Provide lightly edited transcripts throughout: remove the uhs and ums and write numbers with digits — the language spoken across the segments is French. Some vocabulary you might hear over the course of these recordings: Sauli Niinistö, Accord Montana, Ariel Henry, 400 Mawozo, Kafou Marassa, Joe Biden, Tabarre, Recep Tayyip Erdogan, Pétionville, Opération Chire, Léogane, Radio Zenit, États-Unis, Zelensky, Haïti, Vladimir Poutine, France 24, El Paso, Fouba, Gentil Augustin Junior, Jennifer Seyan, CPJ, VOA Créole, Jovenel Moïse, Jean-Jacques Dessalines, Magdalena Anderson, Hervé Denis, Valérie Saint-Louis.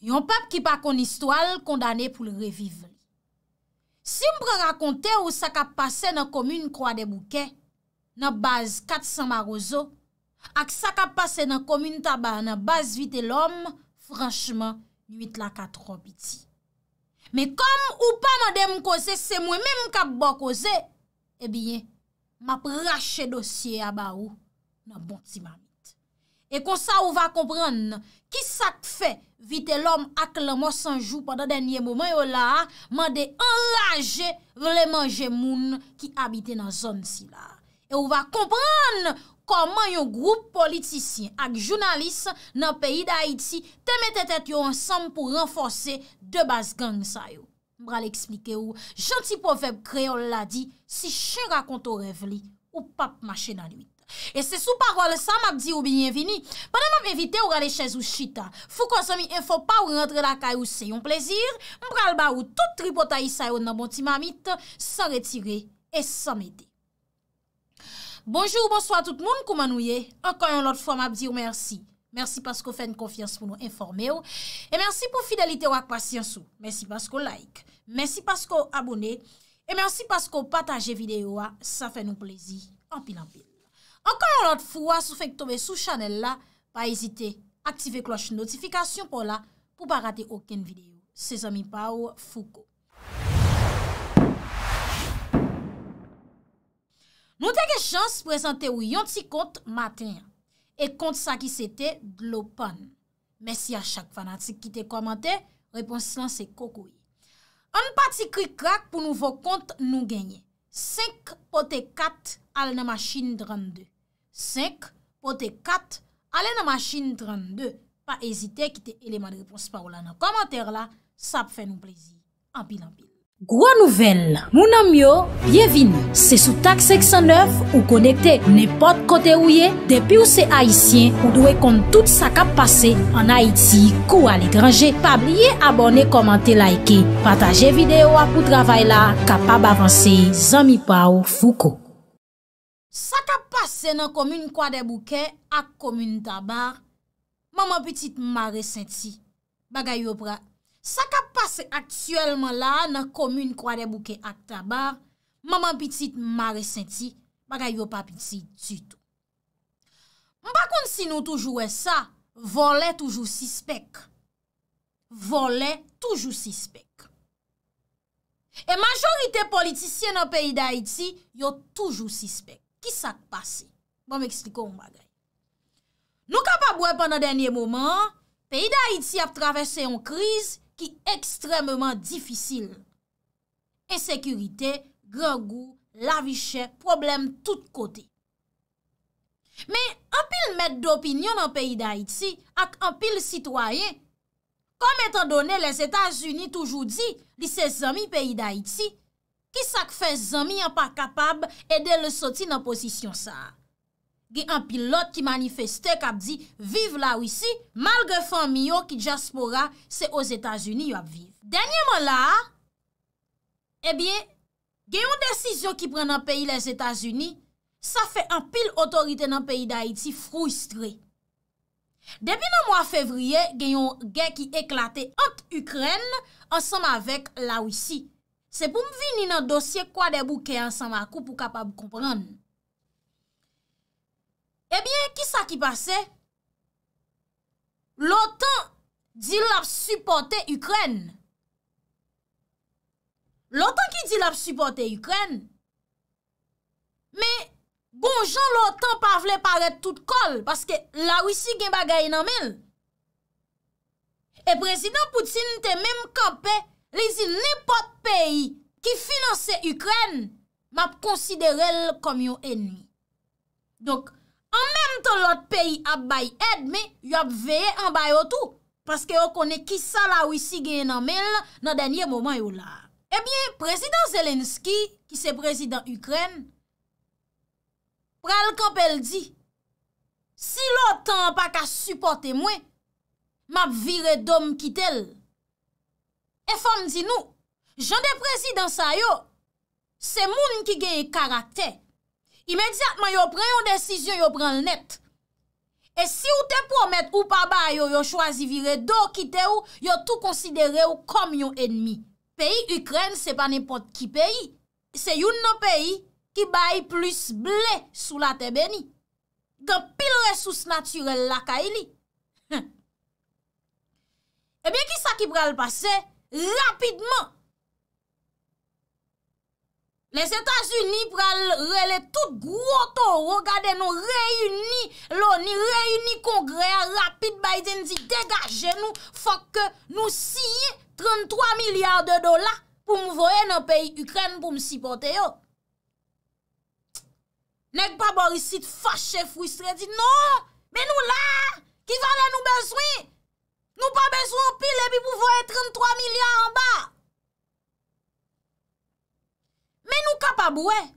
Yon peuple qui pas kon histoire condamné pour le revivre. Si m'pre raconter ou ça ka passé dans commune Croix-des-Bouquets, dans base 400 Mawozo, ak ça ka passé dans commune Tabarre dans base Vitelòm, franchement, nuit la ka trop petit. Mais comme ou pas mandem causer, c'est moi même ka bon causer, eh bien, m'a rache dossier à baou dans bon petit mami. Et comme ça, on va comprendre qui ça fait Vitelòm ak la mort sans jour pendant dernier moment yo là, mandé enragé le manger moun qui habite dans zone si là. Et on va comprendre comment yon groupe politicien ak journaliste dans pays d'Haïti te mette tête yo ensemble pour renforcer deux bases gang sa yo. M'bral expliquer ou gentil proverbe créole l'a dit, si chien raconte au rêve li ou pas marcher dans nuit. Et c'est sous parole ça m'a dit ou bienvenue. Pendant m'a invité ou aller chez ou chita. Foucault Zami info pas ou rentrer la caille ou c'est un plaisir. M'bral ba ou tout tripotaï sa yo nan bon ti mamite sans retirer et sans m'aider. Bonjour, bonsoir tout le monde, comment nous y est? Encore une autre fois m'a dit ou merci. Merci parce que vous faites une confiance pour nous informer ou. Et merci pour fidélité ou patience ou. Merci parce que like. Merci parce que abonnez et merci parce que partagez vidéo ça fait nous plaisir en pile en pile. Encore une autre fois, si vous faites tomber sous channel là, pas hésiter, activez cloche notification pour là, pour pas rater aucune vidéo. C'est Zami Pao Foucault. Nous avons chance de présenter un petit compte matin. Et compte ça qui c'était de l'OPAN. Merci à chaque fanatique qui te commenté. Réponse là, c'est Kokoui. Un petit cri crack pour nouveau compte nous gagner. 5 poté 4 à la machine 32. 5 poté 4 à la machine 32. Pas hésiter, quitter élément de réponse par là dans commentaire là, ça fait nous plaisir. En pile en pile. Gros nouvelle, mon ami, bienvenue. C'est sous taxe 609 ou connecté n'importe côté où y est. Depuis où c'est haïtien, ou doit compte tout ça qui a passé en Haïti, ou à l'étranger. Pas oublier abonner, commenter, liker, partager vidéo pour travail là, capable avancer. Zami Pao Foucault. Ça qui a passé dans commune Croix-des-Bouquets à commune Tabarre. Maman petite Marie Saint-Louis. Bagay yo pra. Ça qui a passé actuellement là dans la commune Croix-des-Bouquets à Tabarre, maman petite Marie Saint-Louis, bagay yo pa petit du tout. M'pa konn si nous toujours ça, voler toujours suspect. Voler toujours suspect. Et majorité politicienne dans pays d'Haïti, yo toujours suspect. Qui ça qui passe? Bon m'explique un bagay. Nous capable pendant dernier moment, pays d'Haïti a traversé une crise qui est extrêmement difficile. Insécurité, grand goût, la vie chère, problème tout côté. Mais en pile maître d'opinion dans le pays d'Haïti, ak en pile citoyen, comme étant donné les États-Unis toujours dit, li se zami pays d'Haïti, qui ça fait zami en pas capable aider le sorti dans position ça. Gen un pilote qui manifestait qui a dit vive la Russie malgré famille qui diaspora c'est aux États-Unis yo vivre. Dernièrement là eh bien gen une décision qui prend dans pays les États-Unis, ça fait un pile autorité dans pays d'Haïti frustré. Depuis le mois février, gen une guerre qui éclatait entre Ukraine ensemble avec la Russie. C'est pour me venir dans dossier Croix-des-Bouquets ensemble à coup pour capable comprendre. Eh bien, qui ça qui passait? L'OTAN dit l'a supporté Ukraine. L'OTAN qui dit l'a supporté Ukraine. Mais, bon, Jean, l'OTAN pas vle paraître tout colle parce que la Russie gen bagay nan mel. Et président Poutine te même campé, li di n'importe pays qui finance Ukraine m'a considéré comme un ennemi. Donc, en même temps, l'autre pays a baillé aide, mais il a veillé en bail tout. Parce que vous connaissez qui ça la Russie gagne dans le dernier moment. Eh bien, président Zelensky, qui c'est président Ukraine, pral kampel dit, si l'OTAN n'a pas supporté moi, m'a viré d'homme qui tel. Et femme dit nous, j'en de président sa yo, c'est moun qui gagne caractère. Immédiatement, ils prennent une décision, ils prennent le net. Et si vous te promettez ou pas ba yo, yo choisi virer dos quitte ou, yo tout considéré ou comme yon ennemi. Pays Ukraine, c'est pas n'importe qui pays. C'est yon non pays qui baille plus blé sous la terre bénie. Gan pile ressources naturelles la kaili. Eh bien, qui ça qui pral passer rapidement? Les États-Unis pral relé tout gros taureau, regardez nous réunis, l'ONU réunis congrès rapide Biden dit dégagez nous, faut que nous signions 33 milliards de dollars pour nous voyer dans le pays Ukraine pour me supporter yo. Nèg pas Borisite fâché frustré dit non, mais nous là, qui va nous besoin? Nous pas besoin pile et puis pour voyer 33 milliards en bas. Mais nous capables, ouais.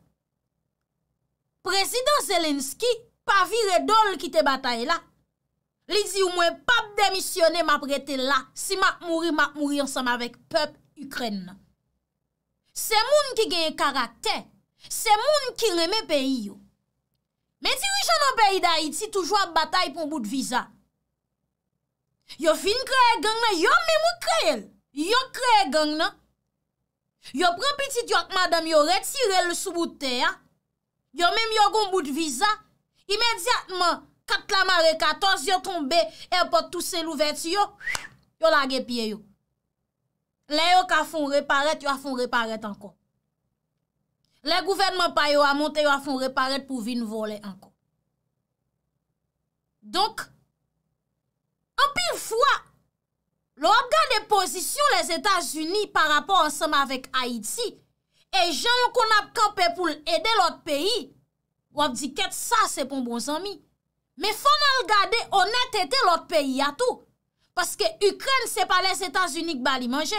Président Zelensky, pas viré dol qui te bataille là. Li dit ou moins pas démissionner m'a prêté là. Si m'a mouri ensemble avec peuple Ukraine. C'est moun qui gagne caractère. C'est moun qui remet pays yo. Mais dirigeant dans pays d'Haïti toujours bataille pour bout de visa. Yo fin créer gang nan, yo même créer. Yo créer gang nan. Yo pren petit yo ak madame yo retire le sous bout terre. Yo même yo gon bout de visa immédiatement 4 la mare 14 yo tombé airport tout c'est l'ouverture yo lage pied yo. Là yo ka font réparer, yo a font réparer encore. Le gouvernement pa yo a monté yo a font réparer pour vinn voler encore. Donc en pile fois l'organe de position les États-Unis par rapport ensemble avec Haïti et gens qu'on a campé pour aider l'autre pays, on dit que ça c'est pour bon ami. Mais faut regarder honnêteté l'autre pays à tout parce que Ukraine c'est pas les États-Unis qui bali manger,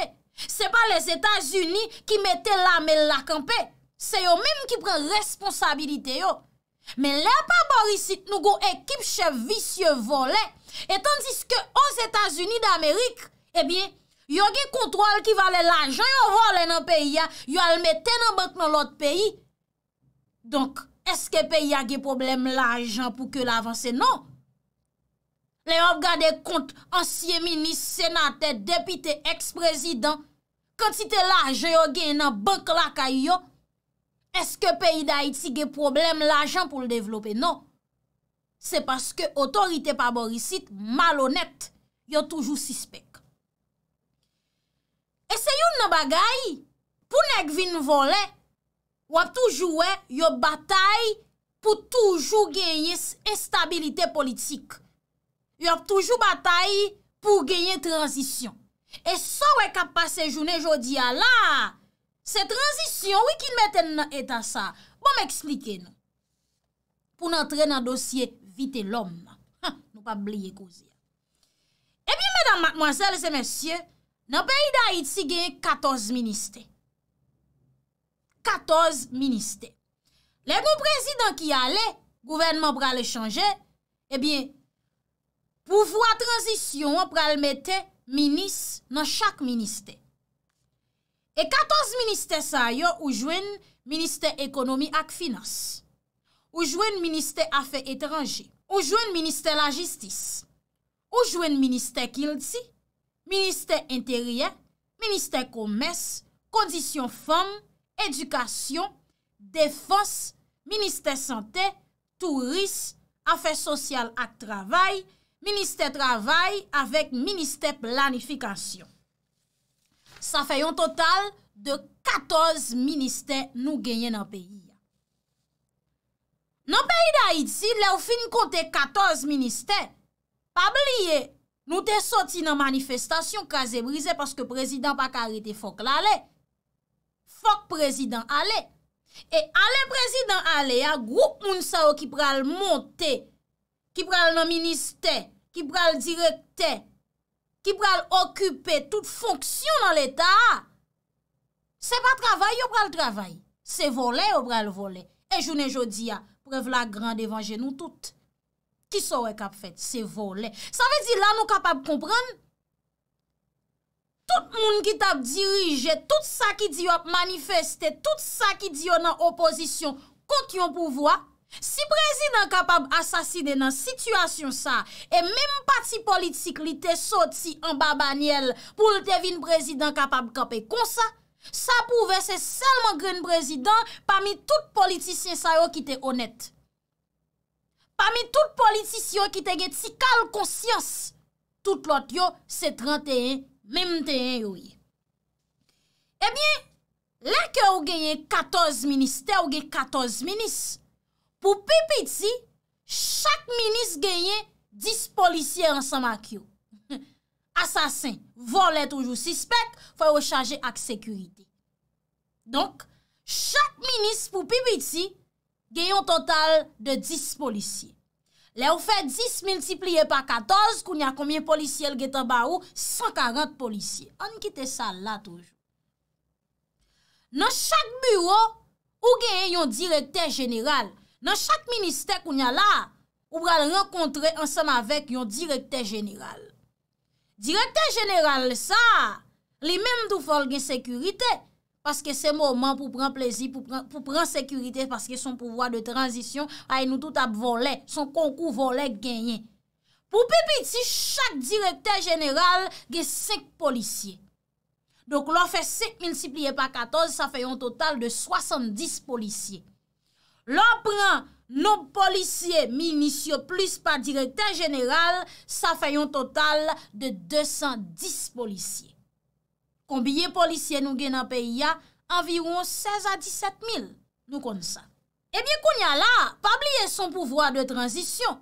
c'est pas les États-Unis qui mettent l'arme la camper, c'est eux même qui prennent responsabilité yo. Mais là pas Borisite nous go équipe chef vicieux volé. Et tandis que aux États-Unis d'Amérique, eh bien, y a un contrôle qui valait l'argent, y vole dans le pays, y a le mettre dans banque dans l'autre pays. Donc, est-ce que le pays a des problèmes l'argent pour que l'avance? Non. Les regardez compte ancien ministre, sénateur, député, ex-président, quantité l'argent y a gagné dans banque la caillou. Est-ce que le pays d'Haïti a des problèmes l'argent pour le développer? Non. C'est parce que l'autorité par Borisite, malhonnête, yon toujours suspect. Et c'est yon bagay, pour nèg vin voler, ou ap toujours yon bataille pour toujours gagner instabilité politique. Yon ap toujours bataille pour gagner transition. Et ça wè k'ap passe journée jodi a là, c'est transition oui qui mette nan état ça. Bon m'expliquer nous. Pour entrer dans dossier Vitelòm. Nous pas oublier cause. Eh bien, mesdames, mademoiselles et messieurs, dans le pays d'Haïti, il y a 14 ministères. 14 ministères. Les bons présidents qui allaient, gouvernement pral changer, eh bien, pouvoir transition, on pral mettre ministre dans chaque ministère. Et 14 ministères, ça y a, ou jouen ministère économie et finance. Ou jouen ministère affaires étrangères, ou jouen ministère la justice, ou jouen ministère kilti, ministère intérieur, ministère commerce, conditions femmes, éducation, défense, ministère santé, tourisme, affaires sociales et travail, ministère travail avec ministère planification. Ça fait un total de 14 ministères nous gagnons dans le pays. Dans le pays d'Haïti, le fin compte 14 ministères. Pas oublier, nous te sorti dans manifestation casé brisé parce que président pas arrêté fok l'aller. Fok président aller. Et aller président aller a groupe moun sa qui pral monter, qui pral dans ministère, qui pral directeur, qui pral occuper toute fonction dans l'état. C'est pas travail ou pral travail, c'est voler ou pral voler. Et journée jodi a preuve la grande évangile nous toutes. Qui saurait cap fait? C'est volé. Ça veut dire là nous capable comprendre. Tout moun qui t'a dirigé, tout ça qui dit a manifesté, tout ça qui dit dans opposition contre yon pouvoir, Si président capable assassiner dans situation ça et même parti politique li te sorti en bas baniel pour le devine président capable camper comme ça, ça prouve c'est seulement grand président parmi tout politicien ça yo qui te honnête. Parmi tout politicien qui te gen ti cal conscience, tout l'autre yo c'est 31 même 31 yo. Eh bien, là que ou gagne 14 ministères, ou gagne 14 ministres. Pour Pipiti, chaque ministre gagne 10 policiers ensemble avec yo. Assassin, volet toujours suspect, faut recharger avec sécurité. Donc, chaque ministre pour Pipiti gagne un total de 10 policiers. Là, on fait 10 multiplié par 14, qu'on y a combien de policiers qui en bas ou 140 policiers. On quitte ça là toujours. Dans chaque bureau, ou gagne un directeur général. Dans chaque ministère qu'on y a là, on va le rencontrer ensemble avec un directeur général. Directeur général, ça, les mêmes tout font la sécurité, parce que c'est le moment pour prendre plaisir, pour prendre sécurité, parce que son pouvoir de transition, a nous tout à voler, son concours volé gagné. Pour Pipiti, chaque directeur général a 5 policiers. Donc, l'on fait 5 multiplié par 14, ça fait un total de 70 policiers. L'on prend nos policiers municipaux plus par directeur général, ça fait un total de 210 policiers. Combien de policiers nous gagnons dans le pays? Environ 16 à 17 000. Nous connaissons ça. Eh bien, qu'on y a là, pas oublier son pouvoir de transition.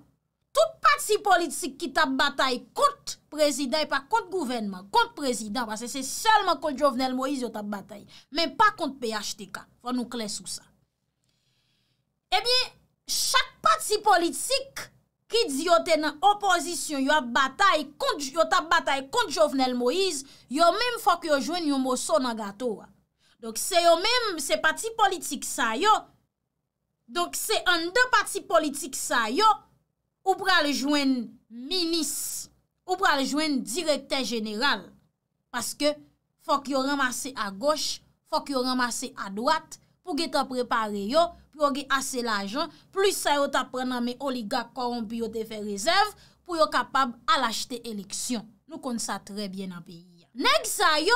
Tout parti politique qui tape bataille contre le président et pas contre le gouvernement, contre le président, parce que c'est seulement contre Jovenel Moïse qui tape bataille, mais pas contre PHTK. Faut nous clés sur ça. Eh bien, chaque parti politique qui dit qu'il est en opposition, il a bataille contre Jovenel Moïse, il a même faut que joue un morceau dans le gâteau. Donc, c'est eux même, c'est parti politique ça. Donc, c'est un deux partis politiques ça. Ou pour aller joindre ministre, ou pour aller joindre directeur général. Parce que faut qu'il ramasse à gauche, faut qu'il ramasse à droite, pour qu'il te prépare yo. Pour yon assez l'argent, plus ça yon ta prend mes oligarques corrompus yon te fait réserve, pour yon capable à l'acheter élection. Nous connaissons ça très bien dans le pays. Nèg sa yo,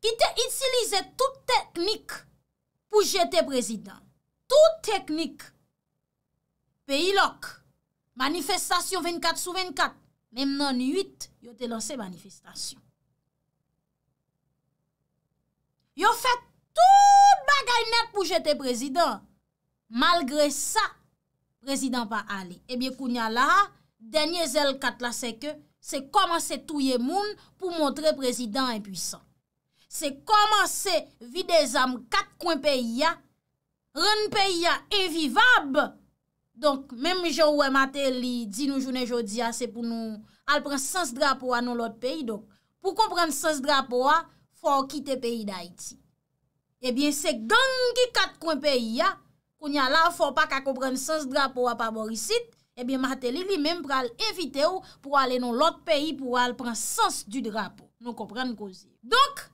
qui te utilise toute technique pour jeter président. Toute technique. Pays lok, manifestation 24 sur 24, même dans 8, yon te lancé manifestation. Yon fait tout bagay net pour jeter président. Malgré ça, président pas aller. Eh bien, kounya la, dernier zèle 4 la c'est que, c'est commencer touye moun pour montrer président impuissant. C'est commencer vider zam 4 coins pays, rendre pays invivable. Donc, même Joe Mateli dit nous journée jodi a, c'est pour nous, al prend sens drapeau à nous l'autre pays. Donc, pour comprendre sens drapeau a, faut quitter pays d'Haïti. Eh bien, c'est gang qui quatre coins pays ya, qu'on y a là, faut pas qu'à comprendre sens drapeau à pas Borisite. Eh bien, Martelly lui-même pral inviter ou pour aller dans l'autre pays pour aller prendre sens du drapeau. Nous comprenons cause. Donc,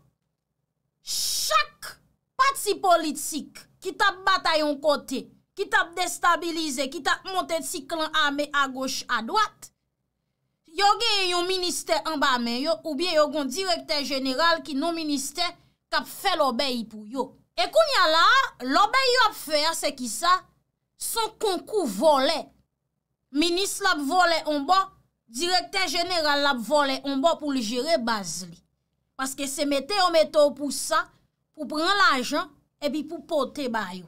chaque parti politique qui tape bataille en côté, qui tape déstabiliser, qui tape monter de clan armé à gauche, à droite, yo gen yon ministère en bas men yo, ou bien yo gon directeur général qui non ministère kap fait l'obéi pour yo. Et qu'on y a là, l'obéi a fait, c'est qui ça? Son concours volé. Ministre l'a volé en bas, directeur général l'a volé en bas pour le gérer base li. Parce que c'est météo pour ça, pour prendre l'argent, et puis pour porter bayo.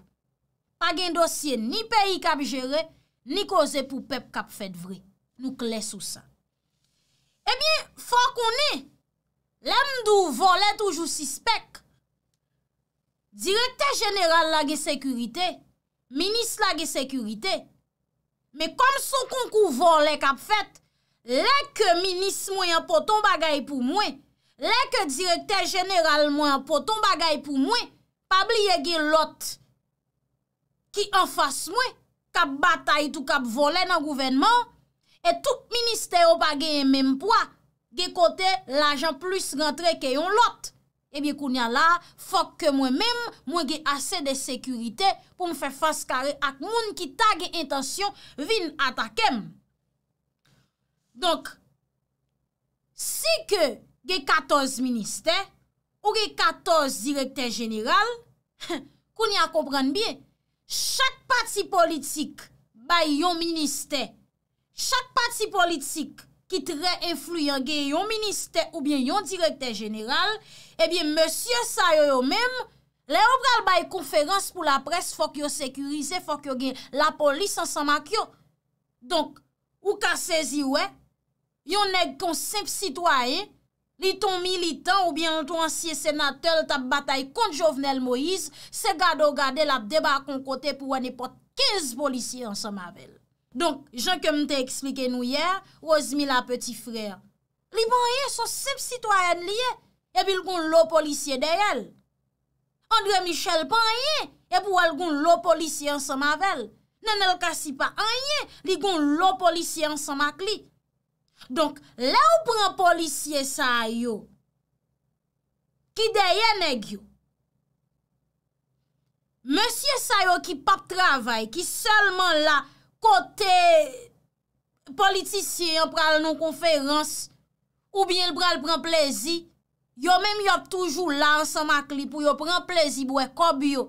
Pas gen dossier, ni pays kap gérer, ni cause pour peuple kap fait vrai. Nous clés sous ça. Eh bien, faut qu'on est. L'amdou volait toujours suspect. Directeur général la ge sécurité, ministre la ge sécurité. Mais comme son concours volait k'ap fait, les que ministre moyen poton bagay pour moi, les que directeur général moyen poton bagay pour moi, pas oublier gen l'autre qui en face moi, k'ap bataille tout k'ap volait dans gouvernement et tout ministère ou pa gen même poids. Gé côté l'argent plus rentré que yon lot. Eh bien, qu'on y a là, faut que moi-même, moi j'ai assez de sécurité pour me faire face carré à moun qui tag intention vin attaquer. Donc, si que j'ai 14 ministères ou j'ai 14 directeurs généraux, qu'on y a comprendre bien, chaque parti politique bay un ministère, chaque parti politique qui très influent gen yon ministère ou bien yon directeur général, eh bien monsieur sa yo même les on pral bay conférence pour la presse, faut que yo sécurise, faut que gen la police ensemble ak yo. Donc ou ka saisi ouais yon nèg kon simple citoyen, li ton militant ou bien ton ancien sénateur t'a bataille contre Jovenel Moïse, c'est gade la débat kon côté pour n'importe 15 policiers ensemble avec. Donc, Jean que m'te expliqué nous hier, Rosemille la petit frère. Li bon rien son simple citoyen lié et puis l'gon l'eau policier derrière. André Michel pas rien et pour l'gon l'eau policier ensemble avec. Nanel kasi pas rien, li gon l'eau policier ensemble avec li. Donc, là où prend policier ça yo qui derrière nèg yo. Monsieur ça yo qui pas travail, qui seulement là côté politicien pral non conférence ou bien le pral prend plaisir yo même yo toujours là ensemble ak li pour yo prend plaisir boue kob yo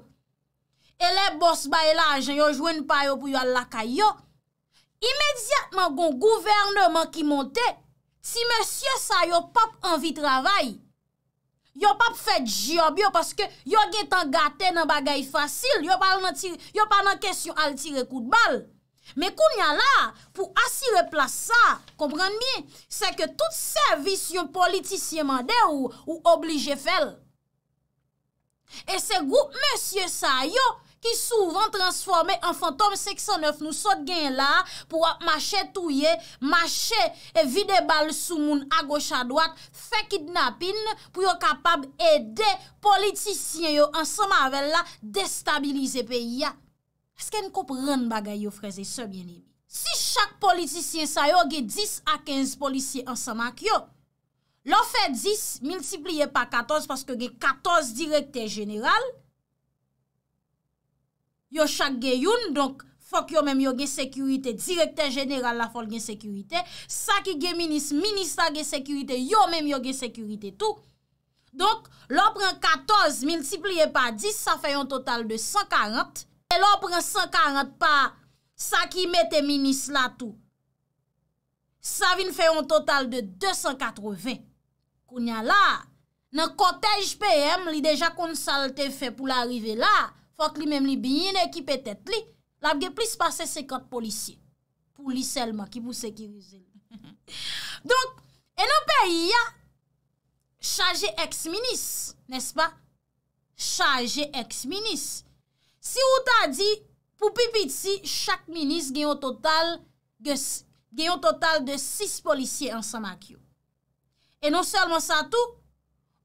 et les boss bay l'argent yo joine pa yo pour yo la kayo immédiatement gon gouvernement qui montait si monsieur sa yo pas envie travail yo pas fait job yo parce que yo gen tan gâté nan bagay facile yo pas nan question al tirer coup de balle. Mais qu'on y a là, pour assurer place ça, comprenez bien, c'est que tout service yon politicien mandé ou obligé faire. Et ce groupe monsieur sa yo, qui souvent transformé en fantôme 609, nous saute gain là, pour marcher touye, marcher et vider balle sous moun à gauche à droite, fait kidnapping, pour yon capable aider politicien yo ensemble avec la, déstabiliser pays. Est-ce qu'on comprend bagay yo frères et sœurs bien-aimés? Si chaque politicien sa yo gen 10 à 15 policiers ensemble ak yo, l'on fait 10 multiplié par 14 parce que gen 14 directeurs généraux. Yo chaque gen youn, donc faut que yo même yo gen sécurité, directeur général la faut gen sécurité, ça qui gen ministre gen sécurité, yo même yo gen sécurité tout. Donc, l'on prend 14 multiplié par 10, ça fait un total de 140. Et l'on prend 140 par ça qui mette ministre là tout. Ça vient faire un total de 280. Qu'on y a là, dans le cortège PM, li déjà qu'on salte fait pour l'arrivée là, faut que lui même li bien équipé tête li, la gen plus passer 50 policiers pour lui seulement qui pour sécuriser. Donc, et dans pays a chargé ex-ministre, n'est-ce pas? Chargé ex-ministre. Si vous t'a dit, pour pipiti, chaque ministre gagne un total de 6 policiers ensemble avec vous. Et non seulement ça tout,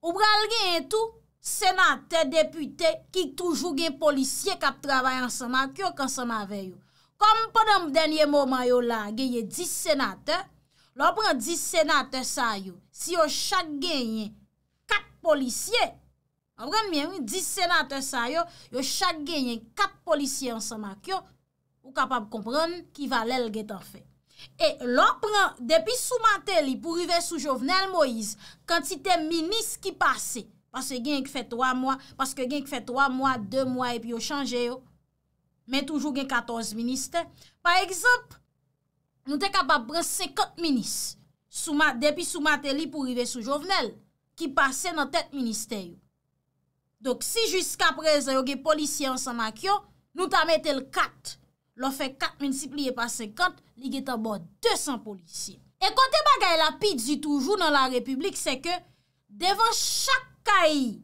ou pral gagne tout, sénateur, député, qui toujours gagne policiers qui travaillent ensemble avec vous, ensemble avec vous. Comme pendant le dernier moment, vous gagne 10 sénateurs, l'on prend 10 sénateurs, ça yo. Si vous chaque gagne 4 policiers, en vrai, bien, 10 sénateurs, ça, yo chaque gagne 4 policiers ensemble, ou capable de comprendre qui va l'el en fait. Et l'on prend, depuis sous Mateli, pour arriver sous Jovenel Moïse, quantité ministre qui passe, parce que gagne qui fait 3 mois, parce que gagne qui fait 3 mois, 2 mois, et puis yo change yo. Mais toujours gagne 14 ministres. Par exemple, nous sommes capables de prendre 50 ministres, depuis sous Mateli, pour arriver sous Jovenel, qui passe dans tête ministère. Donc, si jusqu'à présent, vous avez des policiers ensemble avec vous, nous t'as mis le 4. L'on fait 4 multiplié par 50, il y a 200 policiers. Et côté bagay la pidi toujours dans la République, c'est que devant chaque caï,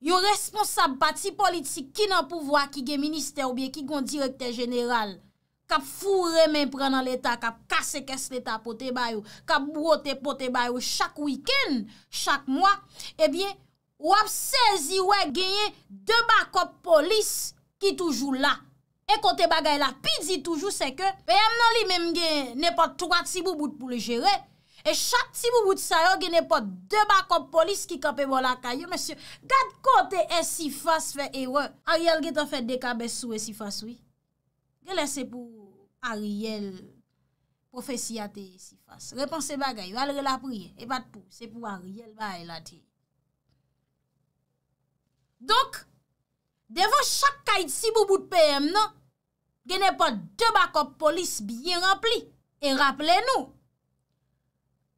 yon responsable parti politique qui n'a pouvoir, qui gen ministère ou bien qui gon directeur général, qui fourre men pran dans l'État, qui casse caisse l'État pote bayou, qui brote pote bayou chaque week-end, chaque mois, eh bien, ou ap saisi ou gagné deux backup police qui toujours là. Et côté bagay la pidi toujours c'est que PM nan li même gagne n'importe 3 petits bouts pour le gérer Et chaque petit bout de ça, il y a pas deux backup de police qui campent dans la caille. Monsieur, garde côté et si face fait erreur. Ariel qui t'a fait des cabesses sous et si face, oui. Laissez pour Ariel, prophétie à tes si face. Repensez bagaille, allez la prier. Et pas de pou, c'est pour Ariel, bah, elle a dit. Donc, devant chaque caille, si bout de PM, non? Il n'y a pas deux backup police bien remplis. Et rappelez-nous,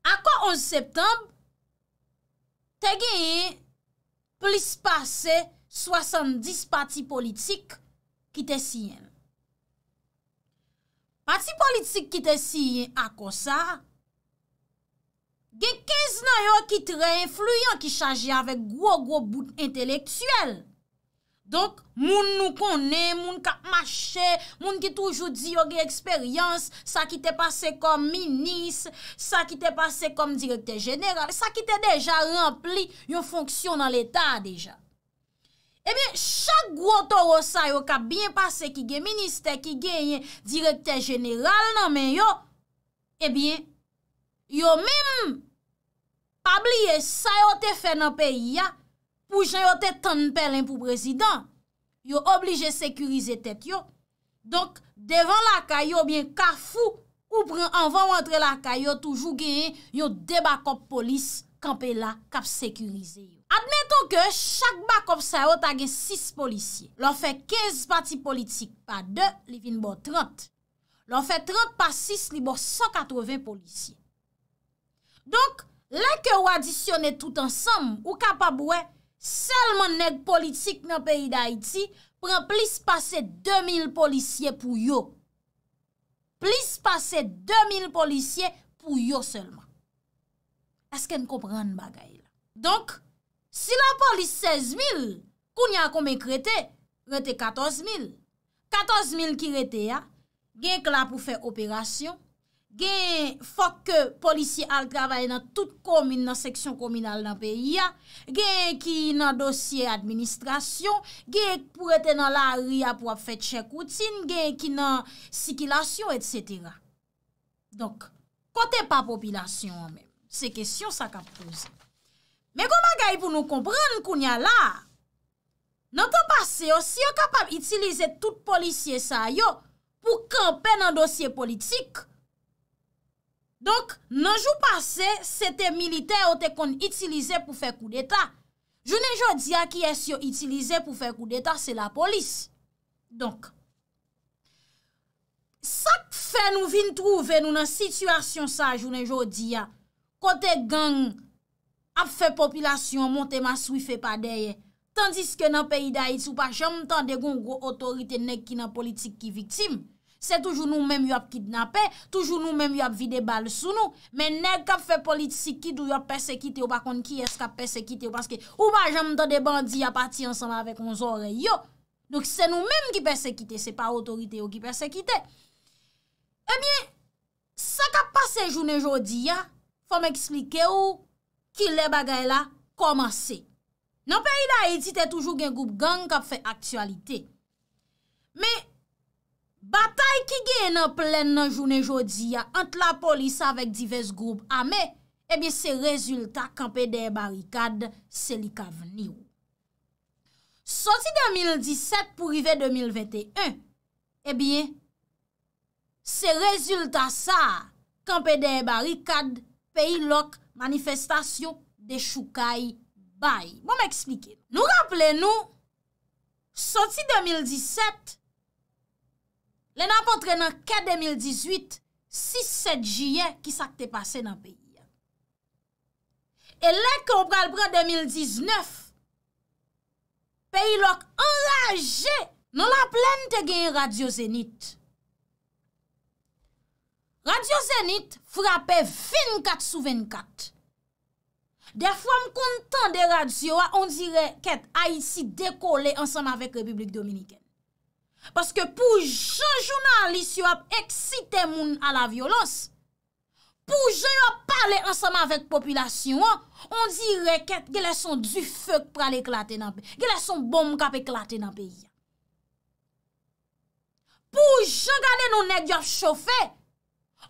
à quoi 11 septembre, tu as gagné plus passé 70 partis politiques qui te signent. Partis politiques qui te signent à quoi ça? Il y a 15 ans qui sont très influents, qui chargent avec gros bout intellectuel. Donc, moun nous connaît, moun qui a marché, moun qui toujours dit yon gen expérience, ça qui t'est passé comme ministre, ça qui t'est passé comme directeur général, ça qui t'est déjà rempli yon fonction dans l'État déjà. Eh bien, chaque gros taureau ça yon qui a bien passé, qui gen ministère, qui gen directeur général, non mais yo, eh bien, yo même, pas oublier ça yon te fait dans le pays, pour gens yo te tan pelin pour président yo obligé sécuriser tête yo. Donc devant la caillou bien kafou ou prend avant rentrer la caillou toujours gagne yo deux backup police campé là cap sécuriser yo. Admettons que chaque backup ça yo ta gen 6 policiers. L'on fait 15 partis politiques par 2, li vinn bon 30. L'on fait 30 par 6, li bon 180 policiers. Donc là que ou additionner tout ensemble ou capable seulement nèg politique dans le pays d'Haïti prend plus passer 2000 policiers pour yo. Plus passer 2000 policiers pour yo seulement. Est-ce qu'on comprend bagay là? Donc, si la police 16 000, kounya combien krete? Rete 14 000. 14 000 qui rete ya, gen kla pour faire opération, gen faut que policiers al travail dans toute commune dans section communale dans pays a gen qui dans dossier administration gen pour être dans la ria pour faire check routine gen qui dans circulation etc. Donc côté pas population même c'est question ça qu'a posé mais comment gagne pour nous comprendre kounya là dans temps passé aussi on capable utiliser tout policier ça yo pour camper dans dossier politique. Donc, dans le jour passé, c'était militaire qu'on utilisait pour faire coup d'État. Je ne dis pas qui est-ce qu'on utilisait pour faire coup d'État, c'est la police. Donc, ça fait nous venir trouver nous dans situation ça, je ne dis pas. Côté gang a fait population monter ma souifé pas derrière. Tandis que dans le pays d'Haïti, ou pas jamais entendre gros autorité nèg qui dans politique qui victime. C'est toujours nous-mêmes qui avons kidnappé, toujours nous-mêmes qui avons vidé balle sous nous. Mais nèg qui fait politique qui doit persécuter ou pas contre qui est-ce qui a persécuté parce que ou pas j'aime dans des bandits à partir ensemble avec nos oreilles. Donc c'est nous-mêmes qui persécuter, c'est pas autorité qui persécuter. Eh bien, ça qui a passé journée jodi, faut m'expliquer ou qui les bagaille là commencer. Dans le pays d'Haïti, t'es toujours un groupe gang qui fait actualité. Mais bataille qui gagne en pleine journée jodi entre la police avec divers groupes armés, eh bien c'est résultat campé des barricades, c'est li ka veni. Sorti 2017 pour arriver 2021, eh bien c'est résultat ça campé des barricades, pays loc, manifestation des choukai bay. Bon m'expliquer. Nous rappelez-nous sorti 2017. Les n'importe dans 4 2018, 6-7 juillet qui s'est passé dans le pays. Et là qu'on prend le 2019, pays loc enragé dans la plaine de gain Radio Zenit. Radio Zenit frappe 24 sur 24. Des fois, je content de radio, on dirait que Haïti décollé ensemble avec la République Dominicaine. Parce que pour Jean journaliste yo a excité moun à la violence, pour Jean parler ensemble avec population, on dirait que les sont du feu qui pral éclater dans pays, que les sont bombes qui éclater dans pays. Pour Jean garder nos nèg yo chauffé,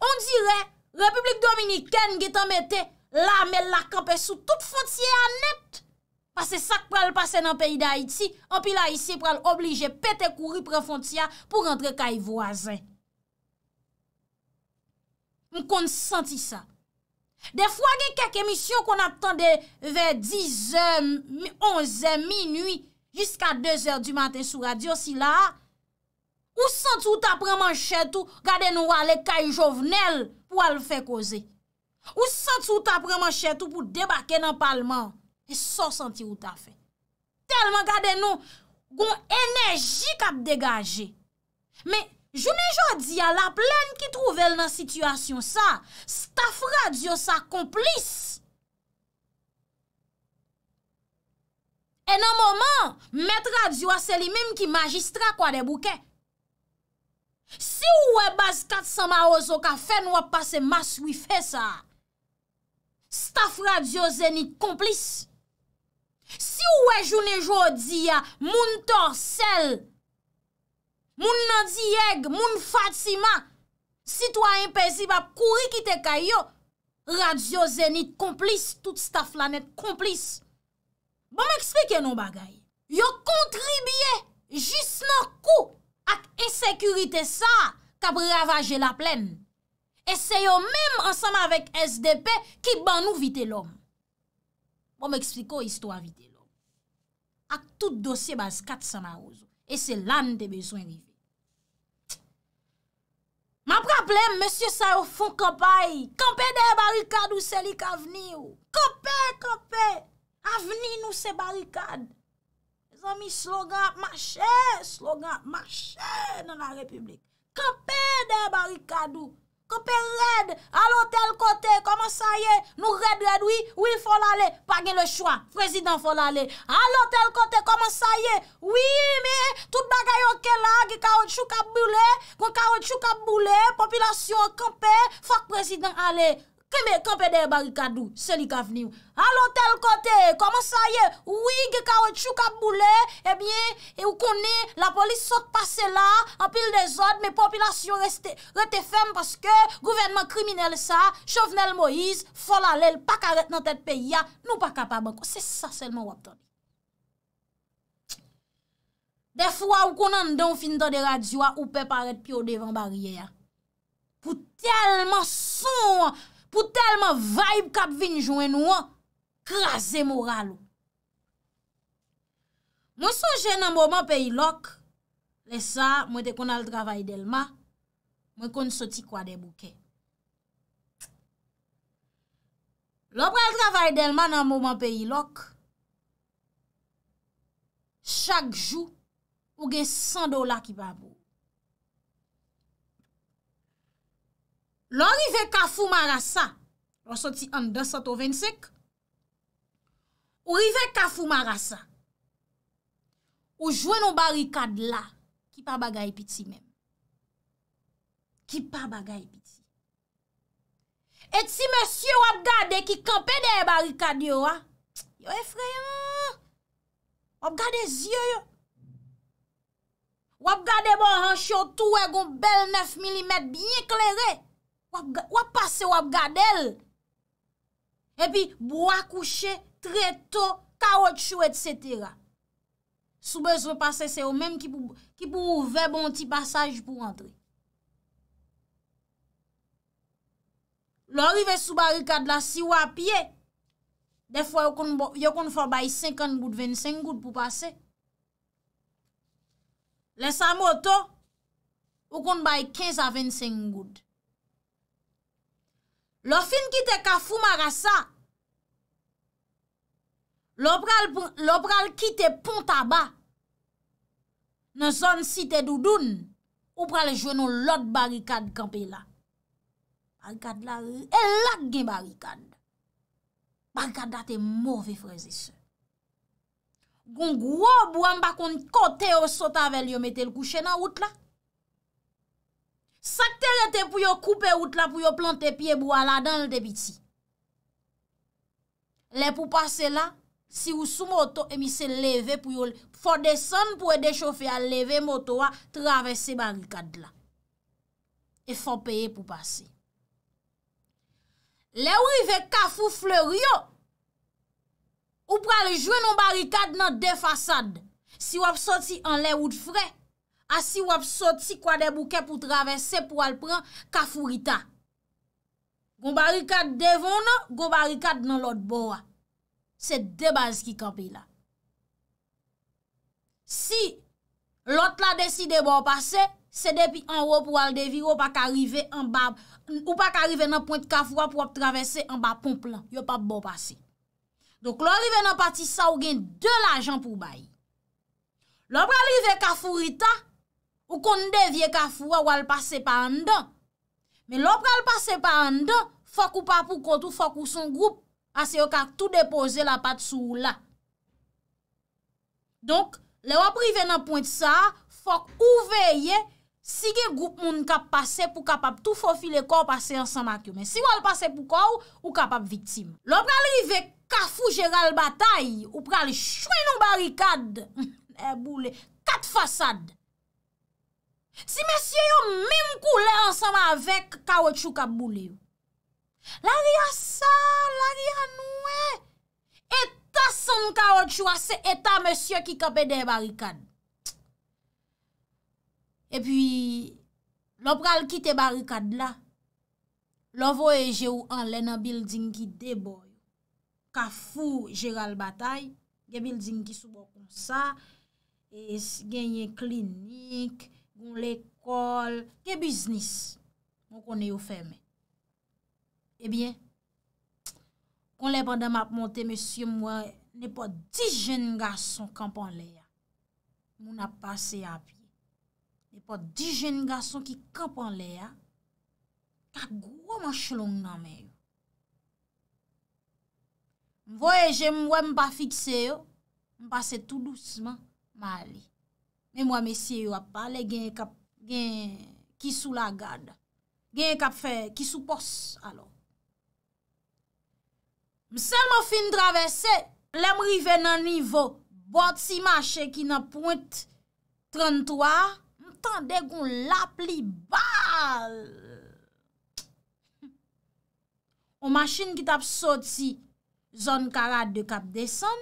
on dirait République dominicaine qui t'en mette la camper sous toute frontière net. Parce que ça qui va passer dans le pays d'Haïti, en pile Haïti pral obligé péter courir près frontière pour rentrer chez voisin. On consenti ça. Des fois il y a quelques émissions qu'on attendait vers 10h, 11h minuit jusqu'à 2h du matin sur radio si là ou sans tout après manchette tout, gardez nous aller chez Jovenel pour aller faire causer. Ou sans tout après manchette tout pour débarquer dans le parlement. Et ça senti ou ta fait. Tellement gardez nous gon énergie cap dégager. Mais journée jodi à la plaine qui trouvel dans situation ça, staff radio sa complice. Et dans moment, maître radio c'est lui même qui magistrat Croix-des-Bouquets. Si ou est base 400 Mawozo ka fait nous passer masse oui fait ça. Staff radio Zenit complice. Si ou est journée jodi a moun torsel moun Nandieg, moun Fatima, citoyen paisible a couru quitter Kayo, Radio Zenit complice, tout staff la net complice. Bon m'expliquer non bagay. Yo contribué juste nan coup ak insécurité ça k'ap ravager la plaine. Et c'est yo même ensemble avec SDP qui ban nou Vitelòm. Bon m'expliquer histoire Vitelòm. Ak tout dossier base 400 Mawozo. Et c'est là que nous besoin de vivre. Ma problème, monsieur, ça yon font campagne. Campé des barricades ou c'est li k'avenir. Campé. Avenir nous c'est barricade. Les amis, slogan marché dans la République. Campé des barricades ou. Campé red. Allons tel côté. Comment ça y est? Nous red, oui, il faut l'aller. Pas le choix. Président, faut l'aller. Allons tel côté. Comment ça y est? Oui, mais tout bagay ok là, qui caoutchouc a boulé, qui caoutchouc a boulé, population campé, faut que président aller. Campé des barricades, c'est lui qui venu. Allons tel côté. Comment ça y est? Oui, qui caoutchouc a boulé, eh bien, et vous connaissez, la police saute passer là, en pile des ordres, mais population reste ferme parce que gouvernement criminel ça, Jovenel Moïse, faut l'aller, pas carrette dans tête pays, nous pas capable. C'est ça seulement ou attendre. Des fois, ou qu'on en don fin de radio, ou peut paraître pio devant barrière. Pour tellement son, pour tellement vibe kap vin jouen nous, krasé moral. Moi sonje nan moment pays lok, les ça, moi te kon al travail d'Elma, moi kon soti Croix-des-Bouquets. L'opre al travail d'Elma nan moment pays lok, chaque jour, ou gen $100 qui va pour. L'arrivée Kafou Marassa, on sorti en 225. Ou rive Kafou Marassa. Ou jouen nos barricades là qui pas bagay piti même. Qui pas bagay piti. Et si monsieur ou gade qui campé des barricades yo, yo effrayant. Ou gade yeux yo. Ou gade bon hanche tout e gon bel 9 mm bien éclairé. Ou passe ou gadel. Et puis bois couché très tôt, caoutchouc etc. Sous besoin passer c'est eux même qui pour ouvrir bon petit passage pour entrer. L'arrivée sous barricade là si ou à pied. Des fois yo kon faut bail 50 gouttes 25 gouttes pour passer. Les sa moto, ou kon bay 15 à 25 goud. Lo fin ki te Kafou Marassa, lo pral kite Pont Tabarre, nan zone cité Doudoun, ou pral jwenn l'autre barricade campé la. Barricade la, et la gen barricade. Barricade la te mauvais frères et sœurs. Gon gros bois m'pa kon kote yo sot avec yo mette le coucher dans route là. Sak te rete pou yo couper route là pou yo planter pied bois là dans le petit. Les pou passer là, si ou sous moto et mi se lever pou yo faut descendre pour aider chauffeur à lever moto à traverser barricade là. Et faut payer pour passer. les ou avec Carrefour Fleury ou pral jouer non barricade nan deux façades. Si ou sorti en l'air ou de frais, à si ou sorti Croix-des-Bouquets pour traverser pour aller prendre Kafourita. Gon barricade devant nous, gon barricade dans l'autre bord. C'est deux bases qui campent là. Si l'autre la décide bon passer, c'est depuis en haut pour aller dévirer, pas qu'arriver en bas ou pas qu'arriver dans pointe Kafoua pour traverser en bas pompe là, yo pas bon passer. Donc l'arrivé dans parti ça ou gagne de l'argent pour bail. L'on arrive Kafourita ou qu'on dévie Kafoua ou al passer par en dedans. Mais l'on pral passer par en dedans, faut qu'on pas pour compte ou faut qu'on son groupe assez au cas tout déposer la patte sous là. Donc le ou privé dans point ça, faut ou veiller si gen groupe moun k'ap passer pour capable tout faufiler corps passer ensemble avec yo. Mais si ou passer pour corps ou capable victime. L'on pral arrive Kafou Géral Bataille, ou pral choué non barricade, boule, quatre façades. Si messieurs yon même couleur ensemble avec Kaoutchou kap boule. L'aria sa, l'aria noue. État sans Kaoutchou, c'est état monsieur qui kapé des barricades. Et puis, l'on pral quitte barricade là. L'on voyage ou en lè nan building qui déboy. Kafou Géral Bataille, gen building qui sou bon comme ça, et gen clinique, gon l'école, gen business. On connaît ou fermé. Eh bien, quand les pendant m'a monté monsieur moi n'est pas 10 jeunes garçons campant l'air. Mon a passé à pied. N'est pas 10 jeunes garçons qui campant l'air. Ka gros manche long nan men. Voyage moi m'pa fixé yo, m'passe tout doucement m'aller. Mais moi messieurs yo a parlé gen k'ap gen ki sous la garde. Gen k'ap fait ki sous poste alors. M'seulement fin traverser, l'aime rive nan niveau Boti marché ki nan pointe 33, m'tande gon la pli bal. On machine ki t'a sorti zone carade de Cap descend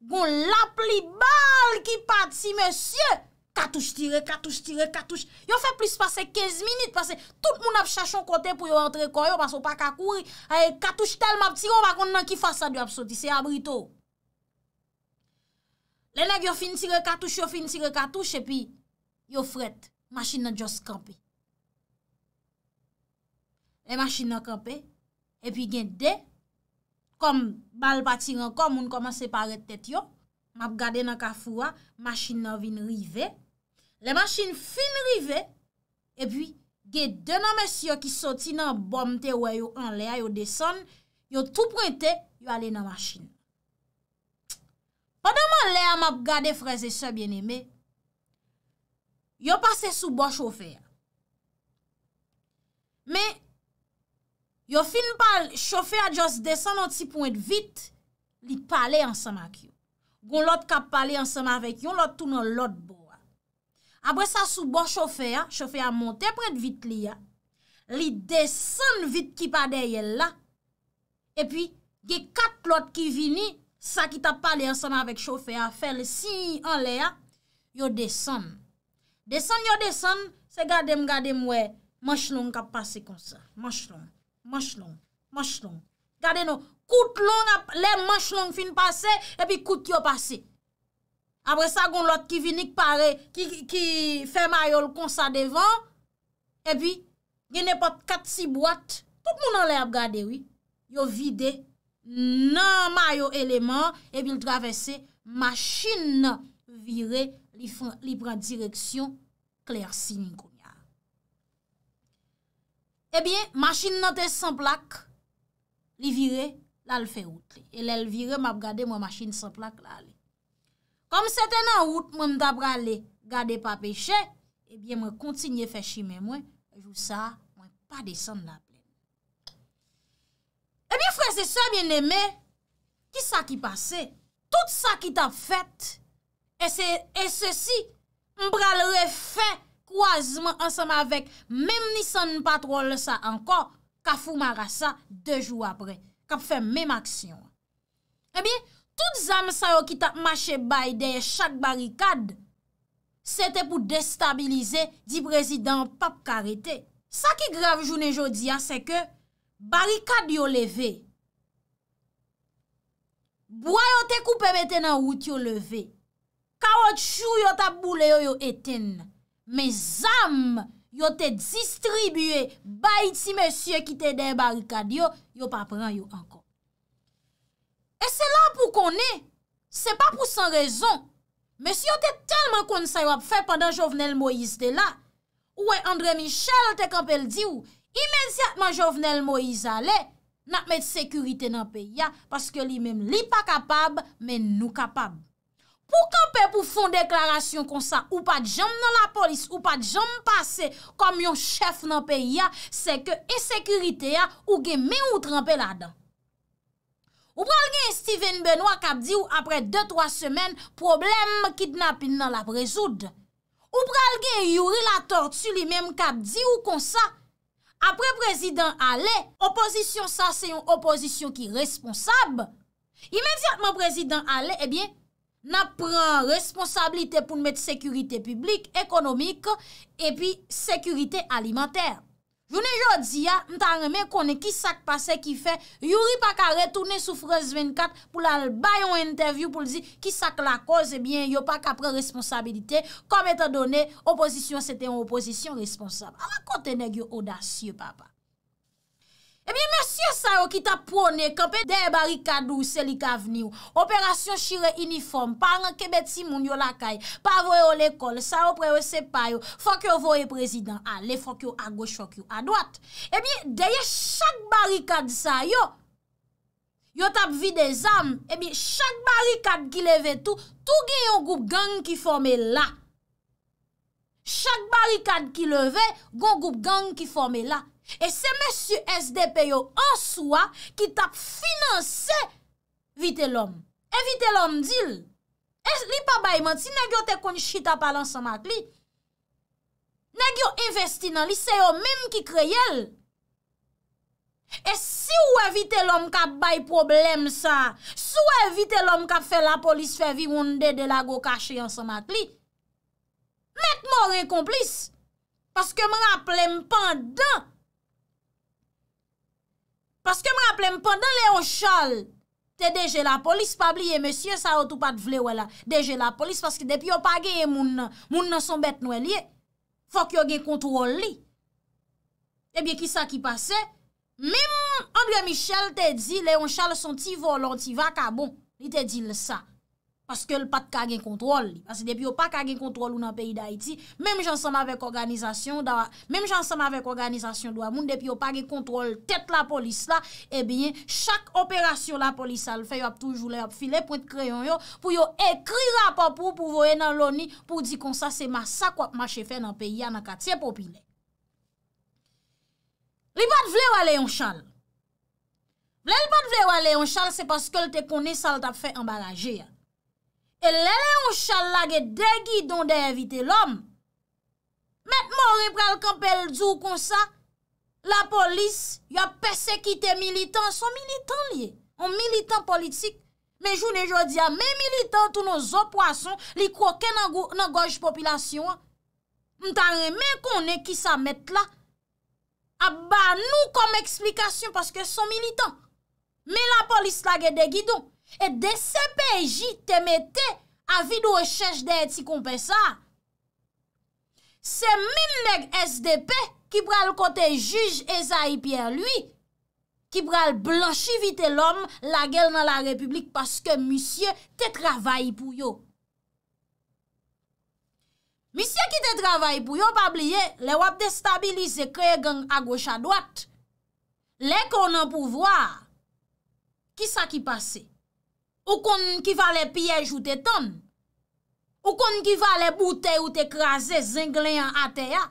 gon la pli balle qui parti monsieur cartouche tiré yo fait plus passer 15 minutes parce que tout moun a cherché un côté pour yo entrer koyo parce qu'on pas ka courir cartouche tellement petit on va konn nan ki façade a sorti c'est abrito les nèg yo fin tirer cartouche et puis yo fret machine nan just camper les machines nan camper et puis gen deux comme bal partir encore moun commencer par tête yo m'a regarder dans kafoua machine nan vinn rivé les machines fin rivé et puis gè deux nan monsieur qui sorti nan bombe te wè yo en l'air yo descend yo tout pointé yo aller nan machine pendant man l'air m'a regarder frères et sœurs bien-aimés yo passé sous bon chauffeur mais yo fin pal chauffeur just descend un petit point vite, li parler ensemble avec yo. Gon l'autre k'ap parler ensemble avec yo, l'autre tourne l'autre bord. Après ça sous bon chauffeur, chauffeur a monté près vite li descend vite qui pas derrière là. Et puis gè quatre l'autre qui vini, ça qui t'a parlé ensemble avec chauffeur, fait le signe en l'air, yo descend. Descend, c'est gade m ouais, manche long k'ap passer comme ça, manche long. Gardez nous, coute long, les manches longues fin passer et puis coute yo passer. Après ça, gon l'autre qui vini qui fait mayol comme ça devant et puis il n'y a pas 4-6 boîtes. Tout le monde en l'air regarder oui. Yo vide nan mayo élément et puis il traverser machine viré, li prend direction clair signe. Eh bien, machine nan te sans plaque, li vire, la le fait route. Et l'el vire, m'a gade moi machine sans plaque la li. Comme c'était nan route, moi m'ta prale, gade pas péché, eh bien, moi continue faire chimé moi, jou ça, moi pas descendre la plaine. Eh bien, frères et sœurs bien-aimés, qui ça qui passé? Tout ça qui t'a fait, et ceci, m'bral refait croisement ensemble avec même Nissan Patrol ça encore Kafou Marassa 2 jours après, qui fait même action. Eh bien, toutes les âmes qui ont marché derrière chaque barricade, c'était pour déstabiliser dit président Pape Karete. Ça qui est grave journée aujourd'hui, c'est que barricade yo levé. Bois yo te coupé mette nan route yo levé. Caoutchouc yo t'a boule yo éteint. Mais zam yo te distribué bay ti monsieur qui te des barricade yo, yo pas prend yo encore. Et c'est là pour qu'on est, c'est pas pour sans raison. Mais si on était tellement qu'on ça a fait pendant Jovenel Moïse était là, ouais André Michel te campé le dit ou immédiatement Jovenel Moïse allait n'a mettre sécurité dans pays parce que lui-même li pas capable mais nous capable. Pour camper pour font déclaration comme ça ou pas de jambe dans la police ou pas de jambe passer comme un chef dans pays c'est que insécurité ou gen men ou tremper là-dedans. Ou pral gen Steven Benoît kap di ou après 2-3 semaines problème kidnapping nan la résoudre. Ou pral gen Yuri la tortue li même kap di ou comme ça après président allé opposition ça c'est une opposition qui responsable. Immédiatement président allé eh bien n'a prend responsabilité pour mettre sécurité publique, économique et puis sécurité alimentaire. Journée jodi a, m'ta remè konnen ki sak passé qui fait Yuri pa ka retourner sou France 24 pour la bayon interview pour dire qui sak la cause et bien yo pa ka prend responsabilité comme étant donné opposition c'était une opposition responsable. Alors côté nèg yo audacieux papa. Eh bien monsieur sa yo qui t'a prôné camper des barricades ou c'est li ka veni opération chire uniforme parent kebet si moun yo la kay pa voye l'école sa yo prè se pa yo faut que voye président aller faut que à gauche faut que à droite. Eh bien derrière chaque barricade sa yo t'a vide des armes. Eh bien chaque barricade qui lève tout gen un groupe gang qui formé là. Chaque barricade qui lève gon groupe gang qui formé là. Et c'est monsieur SDP yo en soi qui t'a financé Vitelòm. Et Vitelòm dit, li pa bay menti, nèg yo te kon chita pa l'ensemble ak li. Nèg yo investi nan li, c'est yo même qui créel. Et si ou Vitelòm ka bay problème ça, si ou Vitelòm ka fait la police fait vi moun de la go caché ensemble ak li. Met Morin complice parce que me rappelle pendant Léon Charles, t'es déjà la police, pas oublier monsieur, ça ou tout pas de vle ou là. Déjà la police, parce que depuis yon pas gagné moun nan son bête noël lié. Faut que yon gen contrôle li. Eh bien, qui ça qui passe? Même André Michel te dit, Léon Charles son ti volant, ti vacabon. Il te dit ça. Parce que le pas de ka gen contrôle li. Parce que depuis yon pas ka gen contrôle ou nan pays d'Haïti, même j'ensemble avec organisation, doua moun, depuis yon pas gen contrôle tête la police là, eh bien, chaque opération la police a le fait, yon a toujours le filet, point de crayon yon, pour yon écrit rapport pour voyer dans l'ONI, pour dire qu'on ça c'est massacre ou marché fait dans pays, dans quartier populaire. Li pas vle ou Léon Charles. Le pas vle ou Léon Charles, c'est parce que le te connaît ça le t'a fait embarrager. Et Léon Charles la ge déguidon de éviter l'homme. Maintenant, on pral campel djou comme ça. La police, y a persécuté militants, son militant lié, un militant politique. Mais journée jodi a même militant tous nos autres poissons, li croquer nan gorge population. M'ta remè konnen ki sa met là. A ba nous comme explication parce que son militant. Mais la police la ge déguidon. Et des CPJ te mettaient à vide de recherche des petits compétents. C'est même nèg SDP qui pral côté juge Esaïe Pierre lui qui pral blanchi Vitelòm la guerre dans la République parce que monsieur te travaille pour yo. Monsieur qui te travaille pour yo, pas oublier, les wap déstabiliser, créer gang à gauche à droite. Les qu'on en pouvoir. Qui ça qui passait? Ou kon ki va les pièges ou te ton. Ou kon ki va les bouteilles ou te krasé zingléan à terre.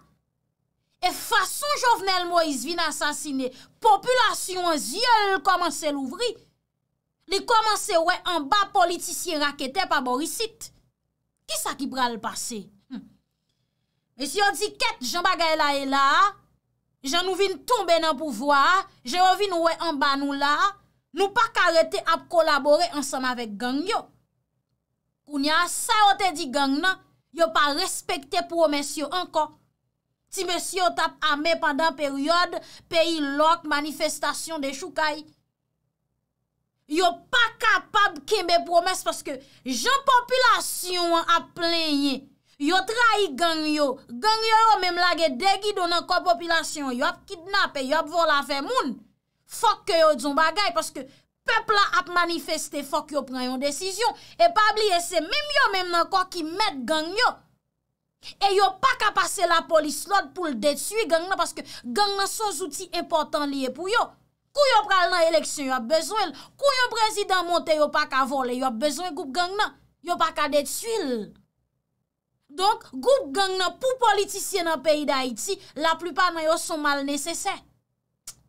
Et façon Jovenel Moïse vin assassiné, population yeux commence l'ouvrir. Li commence ouais en bas politicien raqueté par Borisit. Qui ça qui pral passer? Monsieur dit 4 Jean Bagay la et là, j'en nous vinn tomber dans pouvoir, j'ai envie nous en bas nous là, nous pas arrêter à collaborer ensemble avec gang yo. Kounya ça on te dit gang nan, yo pas respecter promesse yo encore. Si monsieur t'a armé pendant période pays loc manifestation de choukai, yo pas capable kembe promesse parce que gens population a plaigné. Yo trahi gang yo même la ge degido nan ko population, yo a kidnappé, yo a volé faire moun. Faut que yo djon bagay parce que peuple a manifesté, faut que yo prend une décision et pas oublier c'est même yo encore qui met gang yo. Et yo pas ka passer la police l'autre pour le détruire gang nan parce que gang nan son outil important lié pour yo. Kou yo pral nan élection, yo a besoin, kou yo président monte yo pas ka voler, yo a besoin groupe gang nan, yo pas ka détruire. Donc, groupe gang nan pour politiciens dans le pays d'Haïti, la plupart nan yo sont mal nécessaires.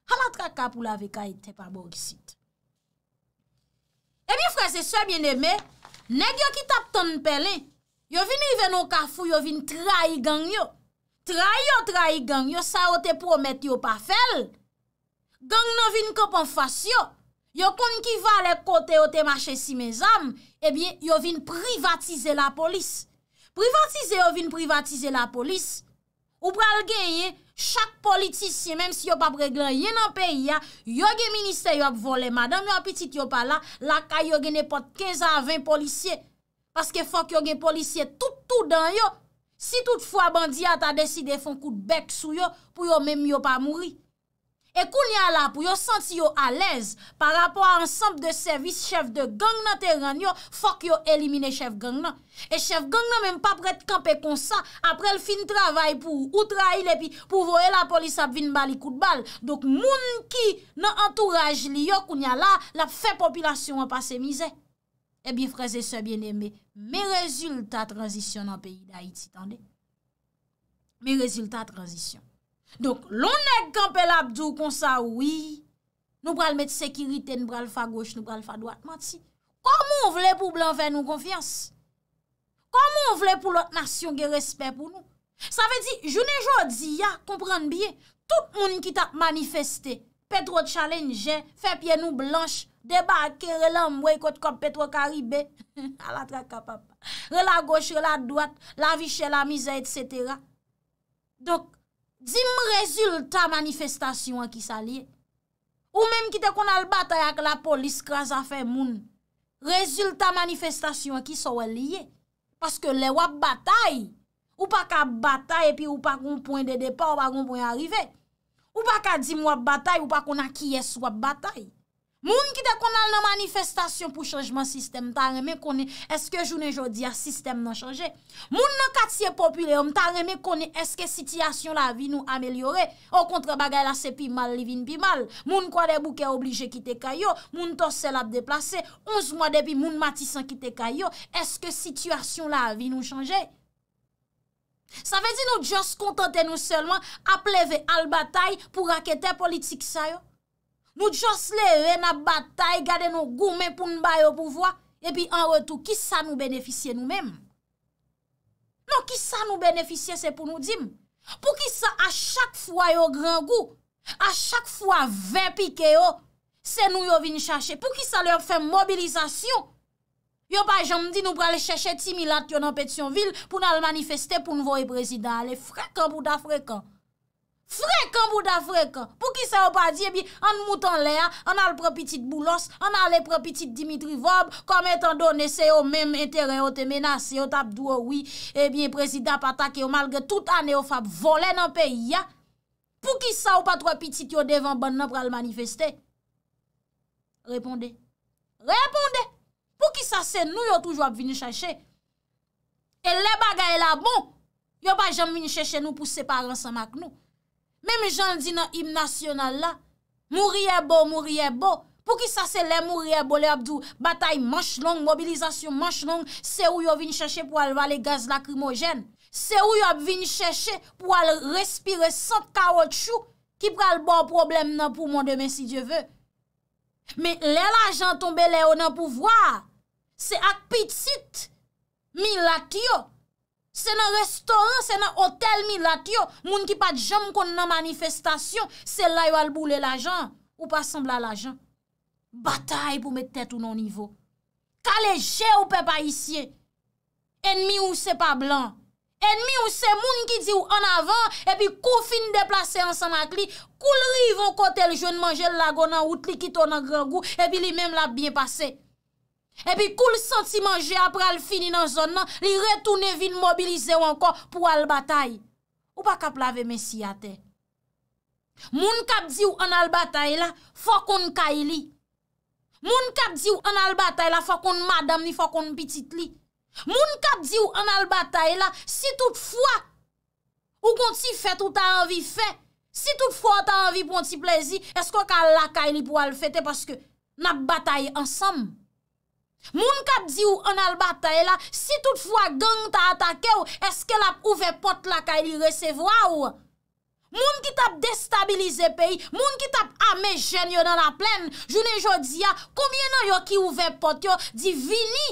A la traka pour la veka était pas bon ici. Eh bien frère, c'est ça bien aimé, nèg yo qui tap ton pelin, yo vini rive non kafou, yo vini trahi gang yo. Trahi gang yo, ça yo te promet yo pa fel. Gang nan vini kop en face yo. Yo kon ki va les côté yo te marché si mes âmes, eh bien yo vini privatiser la police. Privatiser ou vin privatiser la police. Ou pral gagner chaque politicien même si yo pa règle rien dans pays a, yo gen ministère yo ap voler madame yo petite yo pa la, la kay yo gen n'importe 15 à 20 policiers parce que faut que yo gen policier tout dans yo. Si toutefois bandi a ta décidé font coup de bec sou yo pour yo même yo pa mouri. Et kounya la pour yo senti yo à l'aise par rapport à ensemble de services chef de gang nan terran yo, faut que yo éliminer chef gang nan. Et chef gang nan même pas prête camper comme ça après le fin travail pour ou trahir et puis pour voyer la police a vinn bali coup de balle. Donc moun ki nan entourage li yo kounya la, la fait population en passer misère. Eh bien frères et sœurs bien-aimés, mes résultats transition dans pays d'Haïti, attendez. Mes résultats transition. Donc, l'on est campé l'abdou comme ça, oui. Nous pral mettre sécurité, nous pral faire gauche, nous pral faire droite. Menti. Comment on voulait pour blanc faire nous confiance? Comment on voulait pour l'autre nation qui respect pour nous? Ça veut dire, je ne dis pas, comprendre bien, tout le monde qui t'a manifesté, Petro Challenge, fait pied nous blanche, débarquer, relamboué, côte comme Petro Caribé, à la traque capable. La gauche, la droite, la vie chez la misère, etc. Donc, dim résultat manifestation qui s'allie. Ou même qui te kon al bataille avec la police krasa a fait moun. Résultat manifestation qui sont lié parce que les wap bataille ou pas ka bataille et puis ou pas kon point de départ ou pas kon point arrivé. Ou pas ka dim wap bataille ou pas kon a qui est wap bataille. Moun qui te kon al nan manifestation pour changement système ta remen konnen est-ce que jounen jodi a système nan changé. Moun nan quartier populaire on ta remen konnen est-ce que situation la vie nous améliorer. Au contraire bagay la c'est pi mal li vin pi mal. Moun Croix-des-Bouquets obligé quitter kayo, moun Tossel a déplacé 11 mois depuis moun Matissan quitter kayo, est-ce que situation la vie nous changé? Ça veut dire nous juste contenter nous seulement à plever al bataille pour raqueter politique ça yo. Nous juste lever na bataille, garder nos gourmets pour nous bailler au pouvoir. Et puis en retour, qui ça nous bénéficie nous-mêmes? Non, qui ça nous bénéficie, c'est pour nous dire. Pour qui ça à chaque fois yo grand goût, à chaque fois 20 piqué yo, c'est nous yo vinn chercher. Pour qui ça leur fait mobilisation? Yo pas jamais dit nous pral chercher Timilat yo dans Pétionville pour nous manifester pour nous voir le président aller fréquent pour d'Africain. Fréquent pour d'Afrique. Pour qui ça ou pas dire, bien, en mouton l'air, on a le petit Boulos, on a le petit Dimitri Vob, comme étant donné, c'est au même intérêt, on te menace, on tape d'où, oui, eh bien, président Patake, malgré toute année, on fait voler dans le pays, ya. Pour qui ça ou pas trois petits, yo devant bon nan pral manifester? Répondez. Répondez. Pour qui ça c'est nous, yo toujours venu chercher? Et les bagailles là, bon, yo pas jamais venu chercher nous pour séparer ensemble avec nous. Même j'en dis dans l'hymne national là, mourir beau, pour qui ça c'est les mourir beau, les abdou, bataille manche longue, mobilisation manche longue, c'est où yon vin chercher pour aller valer gaz lacrymogène, c'est où yon vin chercher pour aller respirer sans caoutchouc, qui pral bon problème nan poumon demain si Dieu veut. Mais l'argent tombe le nan pouvoir, c'est ak petite milatio. c'est dans restaurant, c'est dans hôtel Milatio, moun ki pa jam konn nan manifestation, c'est là yo al bouler l'argent ou pas semble l'argent. Bataille pour mettre tête ou non niveau. Kaléger ou peuple haïtien. Ennemi ou c'est pas blanc. Ennemi ou c'est moun qui dit ou en avant et puis kou fin déplacer ensemble avec li, koul rivon côté le jeune manger la gona ou li ki ton grand goût et puis lui même l'a bien passé. Et puis koul senti manger après le fini dans zone nan, li retourne vinn mobiliser encore pour al bataille. Ou pas cap laver messi à terre. Moun kap di ou en al bataille la, faut qu'on kaili. Moun kap di ou en al bataille la, faut qu'on madame ni faut qu'on petite li. Moun kap di ou en al bataille la, si toutefois ou kon ti fè tout a envie fè, si toutefois tu as envie pour un petit plaisir, est-ce qu'on ka la kaili pour al fêter parce que n'a bataille ensemble. Moun kap di ou en al bataille la, si toutefois gang t'a attaqué ou, est-ce qu'elle a ouvert porte la kaili recevoir ou? Moun ki t'a déstabiliser pays, moun ki t'a armé jeune yo dans la plaine, journée jodi a, combien nan yo ki ouvert porte yo di vini?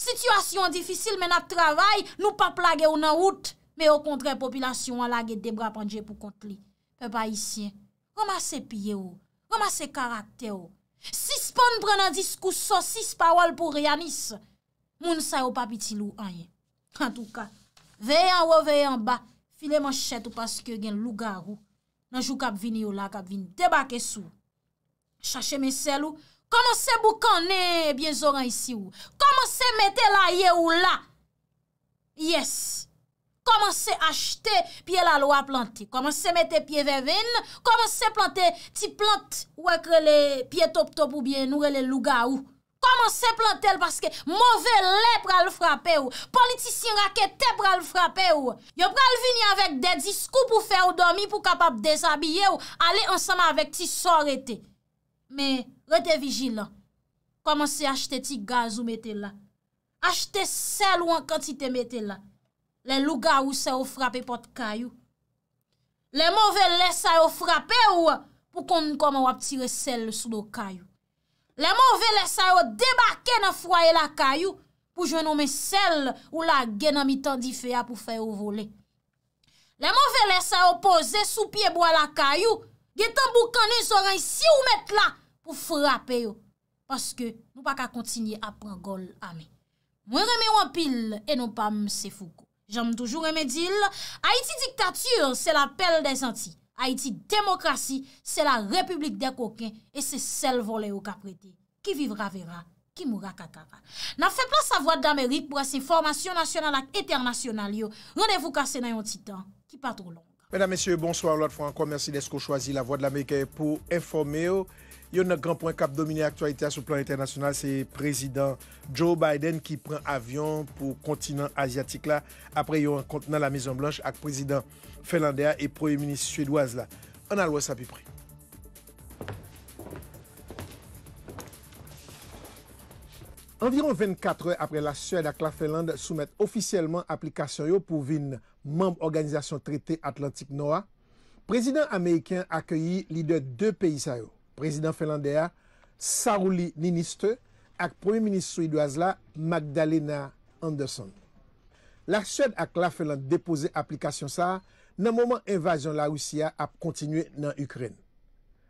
Situation difficile mais n'a travail, nous pas plaguer ou nan route, mais au contraire population la gè des bras pendje pour compte li. Peuple haïtien, ramassez pied ou, ramassez caractère ou. Suspend prend un discours saucisse parole pour Rianis. Moun sa yo pa piti lou anyen. En tout cas, veille en haut, veille en bas. File manchette ou parce que gen lougarou nan jou k'ap vini yo la k'ap vini débarquer sou chache mes sel ou commencez boucaner bien zoran ici ou commencez mettre la ye ou la yes commencez acheter pied la loi planter commencez mettre pied vervin commencez planter ti plante ou les pied top top ou bien nous les lougarou commencez planter parce que mauvais lait pral frapper ou politicien raquette pral frapper ou yo pral venir avec des discours pour faire dormir pour capable déshabiller ou aller ensemble avec ti sorete mais rete vigilant commencez acheter ti gaz ou mettez là acheter sel ou en quantité mettez là les louga ou ça ou frapper porte caillou les mauvais lait ça ou frapper ou pour qu'on comment ou tirer sel sous le caillou. Les mauvais laissent débarquer dans foyer la caillou pour jouer nos sel ou la gueule dans mi-temps d'iféa pour faire voler. Les mauvais laissent poser sous pied bois la caillou, getan boucaner soran ici ou mettre là pour frapper yo parce que nous pas qu'à continuer à prendre gol ami. Moi remè en pile et non pas c'est Foucault. J'aime toujours remè dil Haïti dictature, c'est l'appel des Antilles. Haïti démocratie, c'est la république des coquins et c'est celle volée au caprété. Qui vivra verra, qui mourra kakara. N'a fait pas sa voix d'Amérique pour ces formations nationales et internationales. Rendez-vous cassé dans un titan qui pas trop long. Mesdames, Messieurs, bonsoir. L'autre fois encore, merci d'être choisi la voix de l'Amérique pour informer. Il y a un grand point qui a dominé l'actualité sur le plan international, c'est le président Joe Biden qui prend avion pour le continent asiatique. Là. Après, il y a un continent à la Maison-Blanche avec le président finlandais et le premier ministre suédois. Là. On a l'ouest à peu près. Environ 24 heures après la Suède et la Finlande soumettent officiellement l'application pour une membre de l'organisation traité Atlantique Nord, le président américain accueillit les deux pays. Le président finlandais Sauli Niinistö et le premier ministre suédois Magdalena Anderson. La Suède et la Finlande déposé l'application dans le moment où l'invasion de la Russie a continué dans l'Ukraine.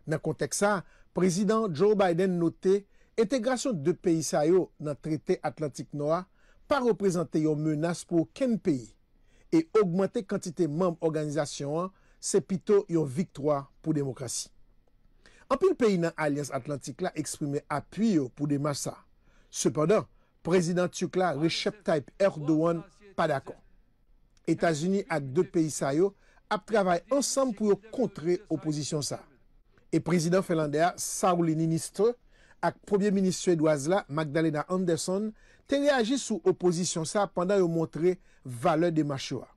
Dans le contexte, le président Joe Biden notait l'intégration de pays dans le traité Atlantique Nord pas représenter une menace pour aucun pays et augmenter la quantité de membres de l'organisation, c'est plutôt une victoire pour la démocratie. En plus, le pays dans l'Alliance Atlantique a exprimé appui pour des massas. Cependant, le président turc Recep Tayyip Erdogan n'est pas d'accord. Les États-Unis et deux pays travaillent ensemble pour contrer l'opposition. Et le président finlandais Sauli Niinistö ak premier ministre suédoise la, Magdalena Anderson, te réagi sous opposition ça pendant yon montré valeur des machois.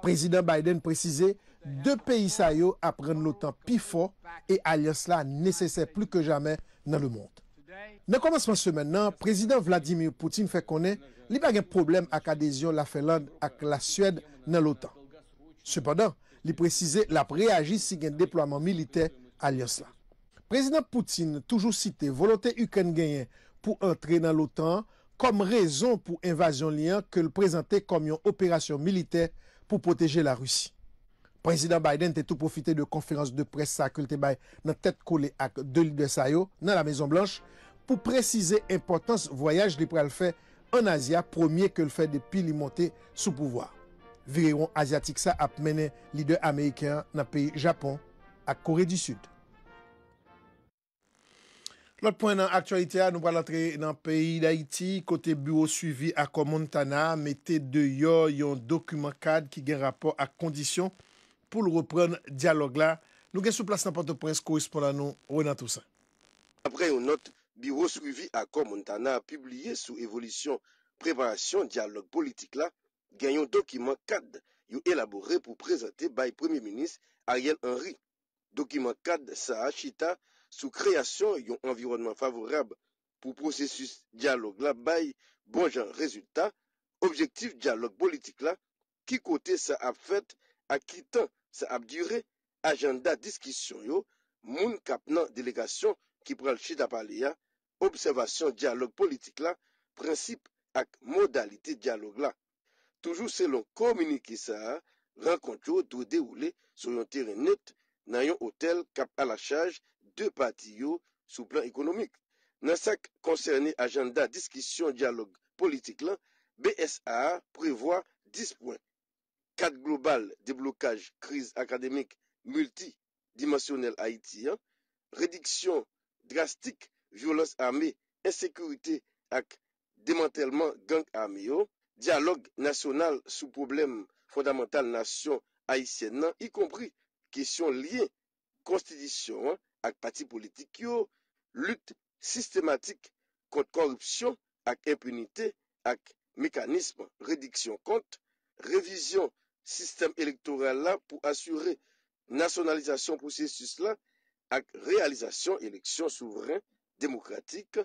Président Biden précisait deux pays sa yo apprennent l'OTAN plus fort et alliance là nécessaire plus que jamais dans le monde. Dans le commencement de semaine, président Vladimir Poutine fait connaître li pa gen problème ak adhésion la Finlande ak la Suède dans l'OTAN. Cependant, li précisait la réagi si gen déploiement militaire alliance là. Président Poutine toujours cité volonté Ukraine gagnée pour entrer dans l'OTAN comme raison pour l'invasion liée que le présentait comme une opération militaire pour protéger la Russie. Le président Biden a tout profité de conférence de presse qu'il a dans tête collée à deux leaders dans la Maison-Blanche pour préciser l'importance du voyage qu'il a fait en Asie, premier que le fait depuis qu'il monté sous pouvoir. Viréon asiatique ça a mené leader américain dans le pays Japon à Corée du Sud. L'autre point dans l'actualité, nous allons entrer dans le pays d'Haïti. Côté bureau suivi à Accord Montana, mettez dehors un document cadre qui a un rapport à conditions pour le reprendre dialogue là. Nous sommes sur place dans Port-au-Prince, correspondant à nous, Renan Toussaint. Après une note, bureau suivi à Accord Montana a publié sous évolution préparation dialogue politique là, gagne un document cadre élaboré pour présenter par le Premier ministre Ariel Henry. Document cadre Sahachita sous création d'un environnement favorable pour processus dialogue là bail bon genre résultat objectif dialogue politique là qui côté ça a fait à qui temps ça a duré agenda discussion yo moun kapnan délégation qui prend le chita parler observation dialogue politique là principe ak modalité dialogue là toujours selon communiqué ça rencontre doit dérouler sur un terrain net dans un hôtel cap à la charge deux parties sous plan économique. Dans ce qui concerne agenda discussion dialogue politique là, BSA prévoit 10 points. 4 global déblocage crise académique multidimensionnelle haïtienne, réduction drastique violence armée, insécurité et démantèlement gang armé, dialogue national sous problème fondamental nation haïtienne, y compris question liée constitution avec parti politique, lutte systématique contre corruption, avec impunité, avec mécanisme réduction compte, révision système électoral là pour assurer nationalisation processus là, avec réalisation élection souveraine, démocratique,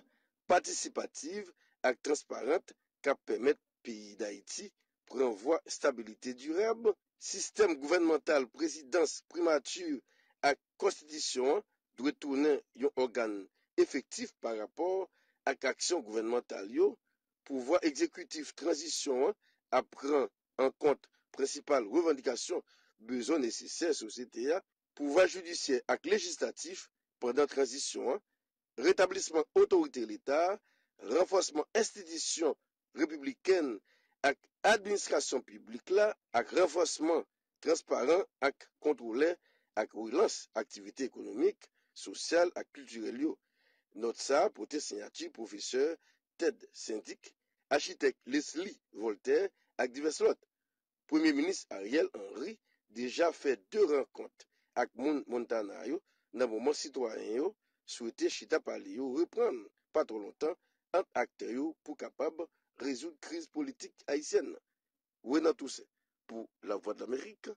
participative, avec transparente, qui permettre pays d'Haïti prendre voie stabilité durable, système gouvernemental, présidence, primature, avec constitution. Doit tourner un organe effectif par rapport à l'action gouvernementale. Pouvoir exécutif transition à prendre en compte principales revendications, besoins nécessaires société. Pouvoir judiciaire et législatif pendant transition. Rétablissement autorité de l'État. Renforcement institutions républicaines et administration publique. Renforcement transparent et contrôlé et relance activité économique. Social et culturel. Note ça pour tes signatures, professeur Ted Syndic, architecte Leslie Voltaire et divers autres. Premier ministre Ariel Henry déjà fait deux rencontres avec Montana dans le moment citoyen souhaité Chita Palais reprendre pas trop longtemps entre acteurs pour capable résoudre la crise politique haïtienne. Renan Toussaint pour la Voix de l'Amérique,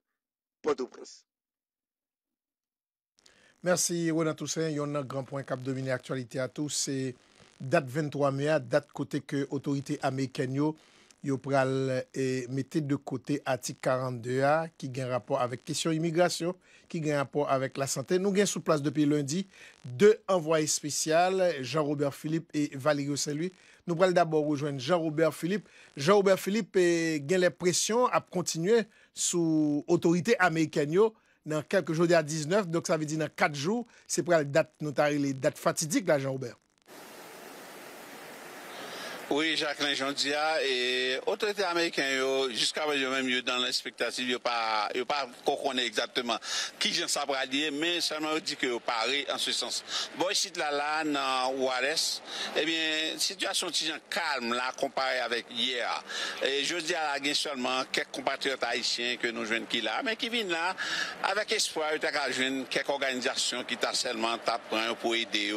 Port-au-Prince. Merci, Renan Toussaint. Il y a un grand point qui a dominé l'actualité à tous. C'est date 23 mai, date côté que l'autorité américaine mettait de côté l'article 42 a, qui a un rapport avec la question immigration, qui a un rapport avec la santé. Nous avons sous place depuis lundi deux envoyés spéciaux, Jean-Robert Philippe et Valérie Saint-Louis. Nous allons d'abord rejoindre Jean-Robert Philippe. Jean-Robert Philippe a les pressions à continuer sous l'autorité américaine. Dans quelques jours, il y a 19, donc ça veut dire dans 4 jours, c'est pour la date, notamment les dates fatidiques, là, Jean-Robert. Oui, Jacqueline Jondia, et autorités américaines, jusqu'à présent, même, dans l'expectative, ils n'ont pas connu exactement qui j'en sais pas dire, mais seulement ils disent qu'ils ont parlé en ce sens. Bon, ici, là, dans Ouares, eh bien, situation calme, là, comparée avec hier. Et je dis à la seulement quelques compatriotes haïtiens que nous jouons qui là, mais qui viennent là, avec espoir, ils ont quelques organisations qui t'a seulement tapé pour aider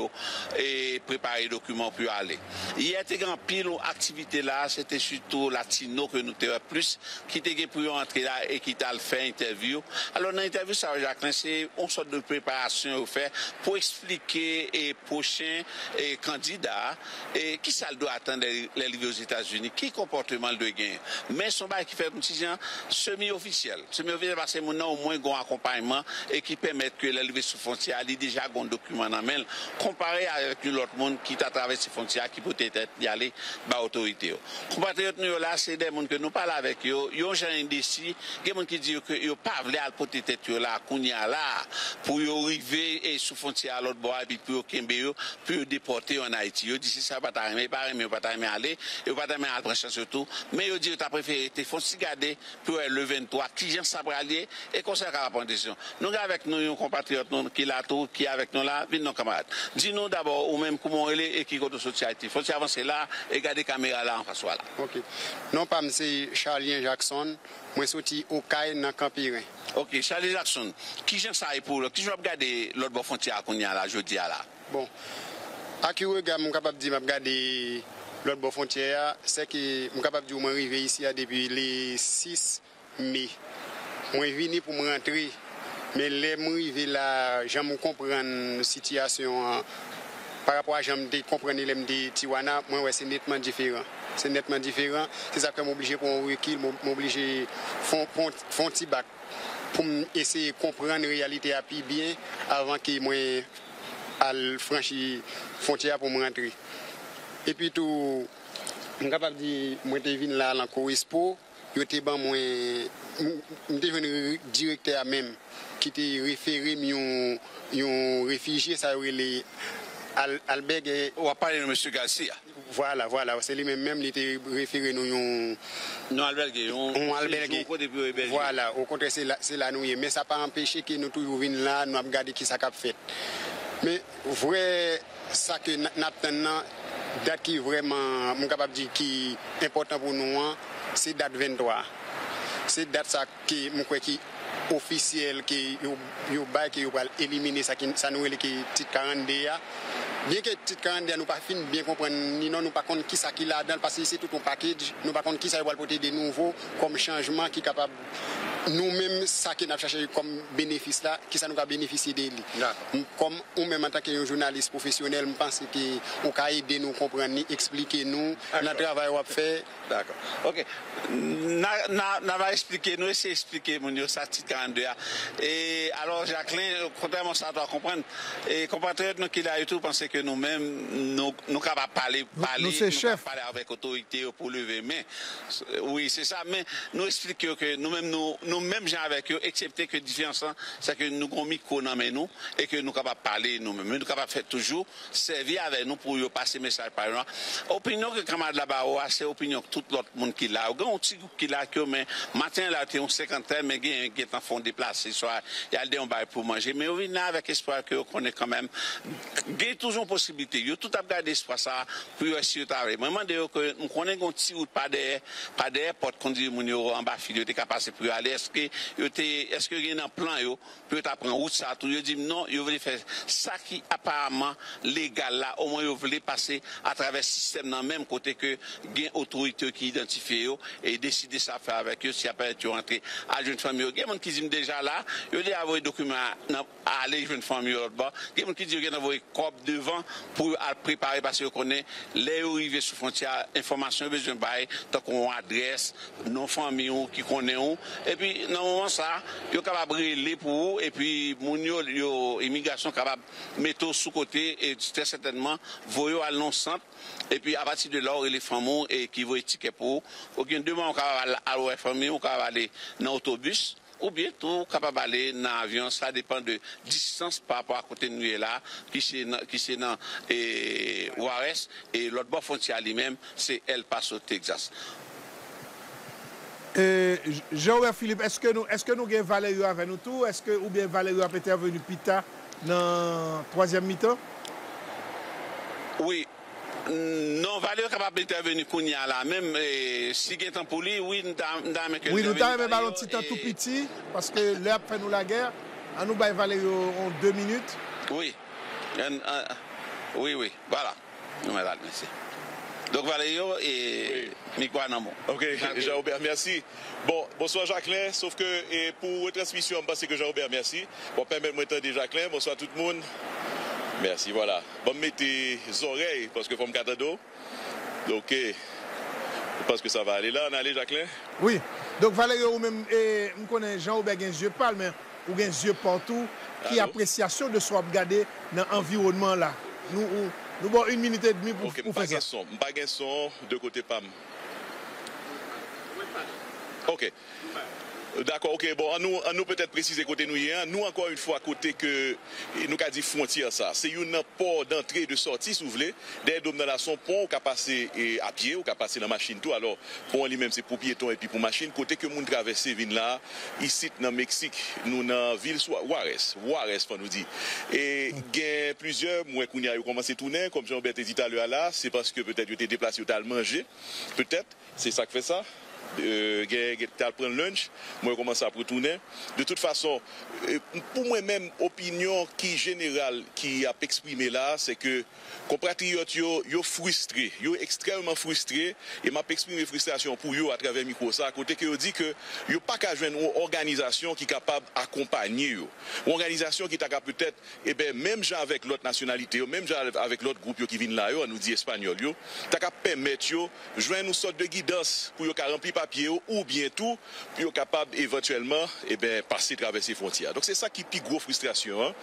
et préparer les documents pour aller. Hier, t'es grand pire. Activité là, c'était surtout latino que nous avons plus qui était pour entrer là et qui t'a fait interview. Alors dans l'interview ça Jacqueline, c'est une sorte de préparation fait pour expliquer et prochain et candidat et qui ça doit attendre les livres aux États-Unis, qui comportement de gain. Mais son bail qui fait un petit semi-officiel. Semi-officiel parce que nous avons au moins un accompagnement et qui permet que les livres sous frontière a déjà un document en main comparé avec l'autre monde qui a traversé frontières qui peut être y aller par autorité. Compatriotes nous là, c'est des gens que nous parlons avec eux, ils ont des indécis, des gens qui disent que ils pas veulent aller porter tête là, qu'on y a là, pour y arriver et sous frontière à l'autre bord, puis pour Kembe, pour déporter en Haïti. Ils disent ça va t'arriver, pas t'arriver aller, ils pas t'arriver à prêcher surtout, mais ils disent t'as préféré te font garder pour le 23, qui vient s'abralier et qu'on s'en rapporte décision. Nous avec nous, nos compatriotes qui là tout, qui avec nous là, viennent nos camarades. Dis-nous d'abord ou même comment elle est et qui compte sortir Haïti. Faut avancer là et garder caméra là en face là. OK. Non pas monsieur Charlien Jackson, moi sorti au Caire dans Campirin. OK, Charlie Jackson, qui j'en sais pour qui je vais regarder l'autre bord frontière qu'on y a là jeudi à là. Bon. À qui regarde mon capable dire m'a regarder l'autre bord frontière, c'est que mon capable dire moi arrivé ici depuis le 6 mai. Moi venu pour me rentrer. Mais les arrivé là, je comprends la situation par rapport à j'aime comprendre les Tiwana, moi ouais, c'est nettement différent. C'est nettement différent. C'est ça que m'obligé pour un recul, m'obligé font petit bac pour essayer de comprendre la réalité à plus bien avant que moi à franchir frontière pour me rentrer. Et puis tout capable dire moi t'es venu là en Correspo, yo t'es ben moi devenu directeur même. Qui était référé un réfugié, ça aurait les Albergue. On va parler de M. Garcia. Voilà, voilà. C'est lui-même, il était référé nous. Non, Albergue. On Albergue. Voilà, au contraire, c'est la nouille. Mais ça n'a pas empêché que nous toujours venions là, nous avons regardé qui ça a fait. Mais vrai, ça que nous avons date qui vraiment, je suis capable de dire, qui est important pour nous, c'est date 23. C'est date ça qui, je crois, qui officiel qui yo bail qui va éliminer ça qui ça nous est qui titre 42 bien que titre 42 nous pas fin bien comprendre ni non nous pas compte qui ça qui là dedans parce que c'est tout un package nous pas compte qui ça va porter de nouveau comme changement qui capable nous-mêmes ça qui n'a cherché comme bénéfice là qui ça nous va bénéficier de lui comme ou même en tant que journaliste professionnel je pense que on peut aider nous comprendre ni expliquer nous le travail qu'on va faire. D'accord. OK. On va expliquer nous essayer expliquer mon ça titre 42 et alors Jacqueline contrairement ça doit comprendre et compatriotes nous qui là et tout penser que nous-mêmes nous capable parler avec autorité pour lever mais oui, c'est ça mais nous expliquer que nous-mêmes nous-mêmes, gens avec eux, excepté que différence, c'est que nous avons mis qu'on amène nous et que nous sommes capables de parler nous-mêmes. Nous sommes capables de faire toujours, servir avec nous pour passer le message par nous. Opinion que le camarade là-bas, c'est l'opinion que tout l'autre monde qui l'a. Il y a un petit groupe qui l'a, mais matin, là, il y a une cinquantaine, mais il y a un qui est en fond déplacé, soit il y a des gens pour manger. Mais on vient là avec espoir qu'on est quand même. Il y a toujours une possibilité. Il y a tout à garder espoir ça pour essayer de travailler. Moi, je que nous connaissons un petit groupe par des portes qu'on dit en bas, il y a des capacités pour aller. Est-ce que il y a un plan peut apprendre route ça tout yo dit non, yo veut faire ça qui apparemment légal là au moins yo veut passer à travers système dans même côté que gain autorité qui identifie yo et décider ça faire avec eux si après tu rentrer à jeune famille yo gain qui dit déjà là yo dit avoir document à aller jeune famille l'autre bas gain qui dit gain envoyer corps devant pour préparer parce que connaît les arrivés sous frontière information besoin bail tant qu'on adresse non famille qui connaît et puis dans moment ça yo capable briller pour vous et puis mon yo immigration capable mettre sous côté et très certainement voyo à l'ensemble et puis à partir de là les familles et qui vont étiqueter pour aucun demain on capable aller à famille on capable aller dans autobus ou bien tout capable aller dans avion ça dépend de distance par rapport à côté de nous là qui c'est dans et Juarez et l'autre bord frontière lui-même c'est El Paso Texas. Jean-Robert Philippe, est-ce que nous avons Valérie avec nous tout? Est-ce que ou bien Valérie a été venu plus tard dans troisième mi-temps? Oui. Non, Valérie est capable d'intervenir Kounia là. Même si il est temps pour lui, oui, nous avons que oui, nous avons un petit temps tout petit, parce que l'heure fait nous la guerre. À nous bailler Valérie en 2 minutes. Oui. Oui. Voilà. Nous allons merci. Donc Valério et Nicolas Namon. OK, Jean-Robert, merci. Bon, bonsoir Jacqueline, sauf que et pour la transmission, je pense que Jean-Robert, merci. Bon, permettez-moi de Jacqueline, bonsoir tout le monde. Merci, voilà. Bon, mettez les oreilles, parce que faut me garder d'eau. Donc, je pense que ça va aller là, on allait Jacqueline. Oui, donc Valério, même, je connais Jean-Robert, je parle, mais vous avez des yeux partout, qui appréciation de soi regarder dans l'environnement là. Nous, Nous avons une minute et demie pour faire ça. Pas son de côté PAM. Ok. D'accord, ok. Bon, nous peut-être préciser côté nous. Nous, encore une fois, côté que nous avons dit frontière, ça. C'est une port d'entrée et de sortie, si vous voulez. Des dômes dans la son pont, on a passé à pied, on a passé dans la machine, tout. Alors, pont lui-même, c'est pour piéton et puis pour machine. Côté que nous traversons, là, ici, dans le Mexique, nous, dans la ville, Juarez, on nous dit. Et il y a plusieurs, moi, qu'on a commencé à tourner, comme Jean-Robert dit tout à l'heure, là, c'est parce que peut-être, ils ont été déplacés, ils ont mangé. Peut-être, c'est ça qui fait ça. T'as pris lunch, moi commence à retourner. De toute façon, pour moi-même, opinion qui générale qui a exprimé là, c'est que compatriotes yo frustrés, yo extrêmement frustrés, et m'a exprimé frustration pour yo à travers micro ça, à côté que yo dit que yo pas qu'à joindre une organisation qui est capable d'accompagner yo, une organisation qui t'a peut-être même gens avec l'autre nationalité, même gens avec l'autre groupe qui viennent là, on nous dit espagnol yo, t'a qu'à permettre yo joindre une sorte de guidance pour yo remplir papier ou bien tout, puis on est capable éventuellement passer traverser frontières. Donc c'est ça qui est plus gros frustration. Hein?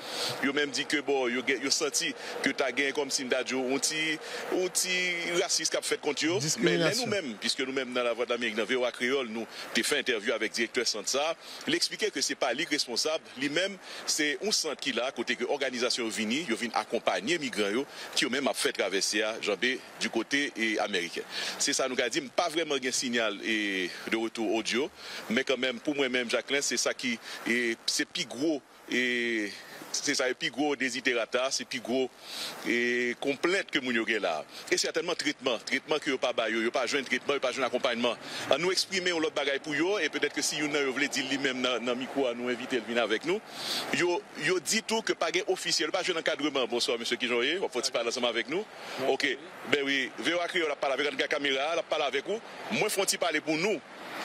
Ils ont même dit que bon, ils ont senti que tu as gagné comme Simdadjo, un petit raciste qui a fait contre eux. Mais nous-mêmes, puisque nous-mêmes dans la Voix de l'Amérique, dans VOA Créole, nous avons fait interview avec le directeur centre ça, il expliquait que ce n'est pas lui responsable, lui-même, c'est un centre qui là, côté que l'organisation Vini, ils viennent accompagner les migrants qui ont même fait traverser Jambé du côté américain. C'est ça nous a dit, pas vraiment un signal et de retour audio, mais quand même pour moi-même Jacqueline, c'est ça qui c'est plus gros et c'est ça le plus gros désiderata, c'est plus gros et complète que mounio là. Et certainement traitement que yo pas ba yo, yo pas joindre traitement, yo pas joindre accompagnement. On nous exprimer l'autre bagaille pour yo et peut-être que si yo nan voulait dire lui-même dans micro à nous inviter venir avec nous. Yo dit tout que pas gain officiel, pas joindre encadrement. Bonsoir monsieur Kijoye, on faut parler ensemble avec nous. OK. Ben oui, VOA Creole la parle avec la caméra, la parle avec vous. Moi faut ti parler pour nous.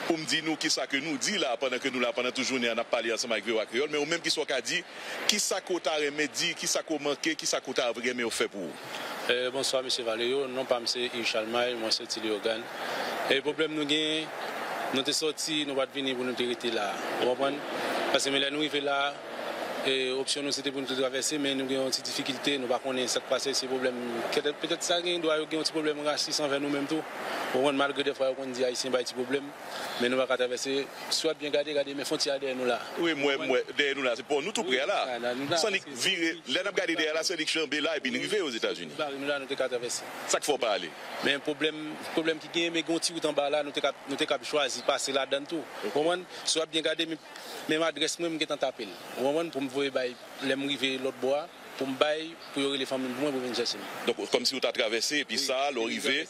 Pour me dire nous qui ça que nous dit là pendant que nous là pendant toute journée on a parlé ensemble avec VOA Creole, mais ou même qui soit qu'a dit qui ça qu'on t'a remédié, qui ça qu'on manqué, qui ça qu'on t'a vraiment fait pour vous. Bonsoir monsieur Valéo, non pas monsieur Yves Chalmaï, moi c'est Léogane. Et le problème nous gagne, nous sommes sortis, nous pas venir pour nous arrêter là. Vous comprenez? Parce que là nous arrivons là et option nous c'était pour nous traverser, mais nous avons une petite difficulté, nous pas connaissons ça passer ces problèmes. Peut-être ça gagne doit y avoir un petit problème raciste envers nous-mêmes tout. Malgré des fois, on dit Haïtien, il y a des problèmes, mais nous allons traverser. Soit bien garder, mais frontières derrière nous là. Oui, moi, derrière nous là, c'est pour nous tout près là. Sans virer, les gens regardent derrière là, c'est les chambres là, et puis nous arrivons aux États-Unis. Nous là, nous sommes traversés. Ça qu'il faut pas aller. Mais un problème qui gagne, mais gonti ou en bas là, nous sommes capables de choisir, passer là dans tout. Soit bien garder, même adresse même qui est en tapel. Pour me voir, les rivières, l'autre bois. Pour me bailler, pour les familles, pour venir chercher. Donc, comme si vous avez traversé, et puis ça, l'arrivée,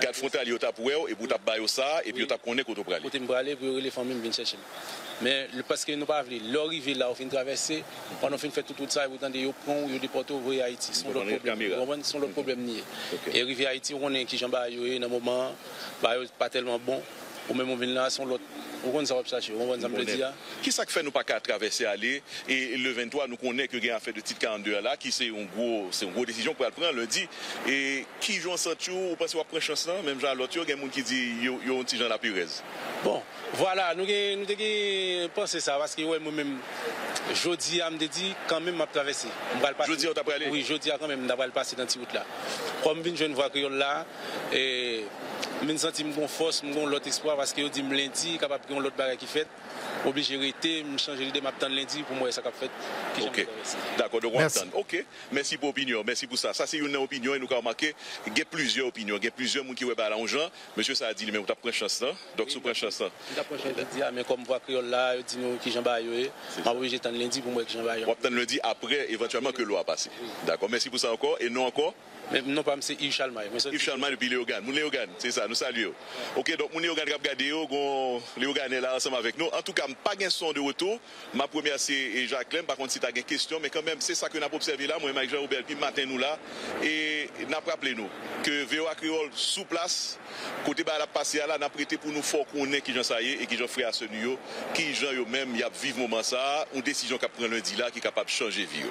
quatre frontaliers, vous avez pour et vous avez baillé ça, et puis vous avez connu que vous avez baillé. Pour les familles, venir chercher. Mais parce que nous pas avons l'arrivée là, on fait traverser, on fait faire tout ça, et vous attendez, vous prenez, vous déportez, vous voyez Haïti. Sont l'autre problème. Sont l'autre problème. Et arrivé à Haïti, on est qui j'en baille, dans un moment, pas tellement bon. Ou même on vient là, sont l'autre. Qui ça fait nous pas qu'à traverser aller et le 23 nous connaît que gain a fait de titre 42 là qui c'est une grosse décision pour prendre lundi et qui joue en ceinture ou pense qu'on prend chance là même genre l'autre il y a monde qui dit yo un petit Jean la Pérez. Bon voilà nous te penser ça parce que ouais moi même jodi a me dit quand même m'a traverser jodi on t'a pas aller oui jodi a quand même d'avoir passer dans petit route là comme vinn jeune voix créole là et me senti me gon force me gon l'autre espoir parce que dit me lundi capable l'autre barrière qui fait, obligé d'arrêter, me changer l'idée, m'attendre lundi pour moi, ça qu'a fait. D'accord, donc on attend. Ok, merci pour l'opinion, merci pour ça. Ça, c'est une opinion, et nous avons remarqué, il y a plusieurs opinions, il y a plusieurs gens qui ont parlé en gens. Monsieur, ça a dit, mais vous avez pris chance, donc vous prenez chance. Mais comme vous avez là, vous dites qui j'en baille, je suis obligé d'attendre lundi pour moi, que j'en baille. On attend lundi après, éventuellement, que l'eau a passé. D'accord, merci pour ça encore, et non encore. Non, pas M. Yves Chalmaï. Yves Chalmaï depuis Léogane. Mon Léogane, c'est ça, nous saluons. Ok, donc mon Léogane qui a regardé, Léogane est là ensemble avec nous. En tout cas, pas de son de retour. Ma première, c'est Jacqueline. Par contre, si tu as des questions, mais quand même, c'est ça que nous avons observé là. Moi, je suis Jean-Robert, puis matin, nous là. Et nous avons rappelé nous que VOA Creole sous place, côté bas la passé là, nous avons prêté pour nous fort qu'on est qui j'en saillé et qui j'en frère à ce niveau, qui j'en eux-mêmes, y a vivre moment ça, une décision qu'a pris lundi là, qui est capable de changer vie.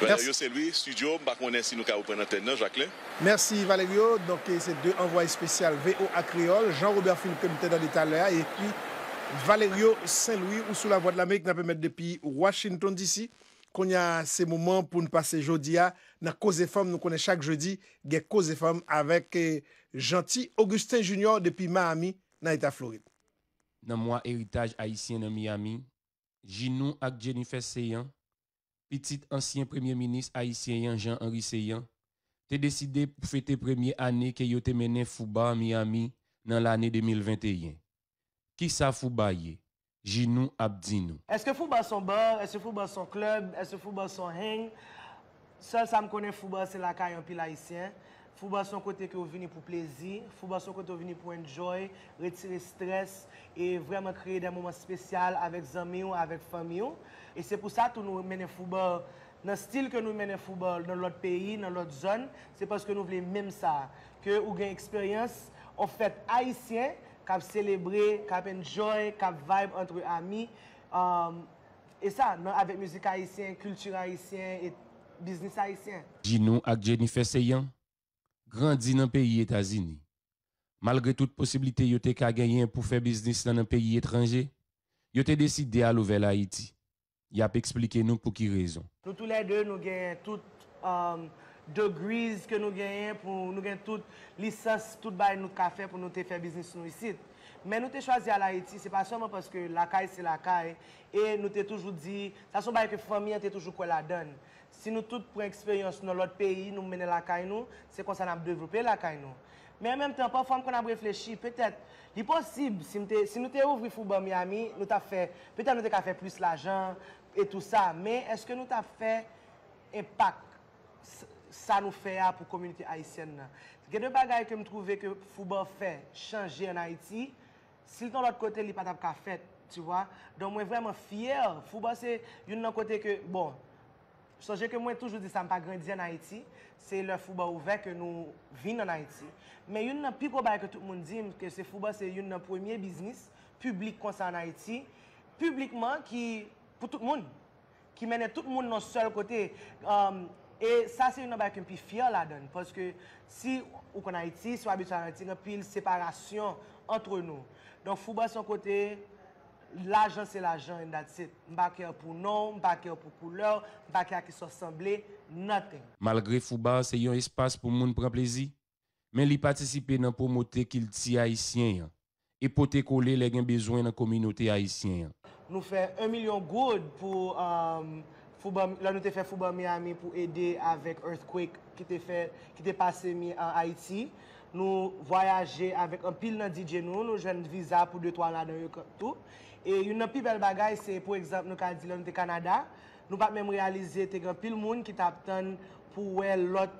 Valério, c'est lui, studio, par contre, si nous avons pris l'antenne. Jacqueline. Merci Valério. Donc c'est deux envoyés spéciaux VOA Creole, Jean-Robert Philippe qui était dans l'Italie et puis Valério Saint-Louis ou sous la Voix de l'Amérique qui n'a pas mettre depuis Washington DC. qu'on y a ces moments pour nous passer jeudi à la cause des femmes. Nous connaissons chaque jeudi la cause des femmes avec Gentil Augustin Junior depuis Miami, dans l'État de Floride. Dans moi, héritage haïtien de Miami, Jinou avec Jennifer Seyan, petit ancien premier ministre haïtien Jean-Henri Seyan, t'es décidé pour fêter première année que yote mené Fouba à Miami dans l'année 2021. Qui ça Fouba yé? Jinou Abdinou. Est-ce que Fouba son bar? Est-ce que Fouba son club? Est-ce que Fouba son hang? Seul ça me connaît Fouba, c'est la caille en pile haïtien. Fouba son côté qui est venu pour plaisir. Fouba son côté venu pour enjoy, retirer stress et vraiment créer des moments spéciaux avec amis ou avec famille. Et c'est pour ça que nous menons Fouba dans le style que nous menons Fouba dans l'autre pays, dans l'autre zone. C'est parce que nous voulons même ça. Que nous avons une expérience, en fait, haïtien. Cap célébrer, cap enjoy, cap vibe entre amis. Et ça, avec musique haïtienne, culture haïtienne et business haïtien. Jinou et Jennifer Seyan grandit dans le pays États-Unis. Malgré toute possibilité yote ka gagner pour faire business dans un pays étranger, yote décidé à l'ouvrir Haïti. Y a expliqué nous pour qui raison. Nous tous les deux, nous gagnons tout degrés que nous gagnons pour nous gagner toute licence, tout bail nous café pour nous faire business nous ici. Mais nous t'ai choisi à l'Haïti, c'est pas seulement parce que la caille c'est la caille et nous t'ai toujours dit ça son bail que famille t'ai toujours quoi la donne. Si nous toutes pour expérience dans l'autre pays, nous mener la caille nous, c'est comme ça n'a développer la caille nous. Mais en même temps parfois qu'on a réfléchi peut-être il possible si nous t'ai ouvert Fouba Miami, nous t'a fait peut-être nous t'a fait plus l'argent et tout ça, mais est-ce que nous t'a fait impact ça nous fait pour la communauté haïtienne. Il y a deux bagages que je trouvais que Fouba fait changer en Haïti. Si de l'autre côté, il n'y a pas de fait, tu vois. Donc, moi, vraiment fier. Fouba, c'est un côté que, bon, songez que moi, toujours dit ça ne pas grandir en Haïti. C'est le Fouba ouvert que nous vivons en Haïti. Mais il y a un plus gros bagage que tout le monde dit, que c'est Fouba, c'est un premier business public qu'on en Haïti, publiquement, qui, pour tout le monde, qui mène tout le monde dans le seul côté. Et ça, c'est une chose que je suis fier là-dedans. Parce que si on est en Haïti, si on habite en Haïti, il y a une séparation entre nous. Donc, Fouba, son côté, l'argent, c'est l'argent. Et that's it. Je ne suis pas pour nom, je ne suis pas pour couleur, je ne suis pas qui se ressemble, nothing. Malgré Fouba, c'est un espace pour moun prendre plaisir. Mais il participe dans la promotion qu'il tient haïtien. Et pour te coller les besoins dans la communauté haïtienne. Nous faisons 1 million gold pour. Là, nous avons fait Fouba Miami pour aider avec Earthquake qui est passé en Haïti. Nous voyageons avec un pile de DJ, nous jouons un visa pour 2-3 là tout. Et une plus belle bagaille, c'est pour exemple, nous avons dit là, nous sommes au Canada. Nous n'avons pas même réalisé qu'il y a un pile de monde qui t'attend pour l'autre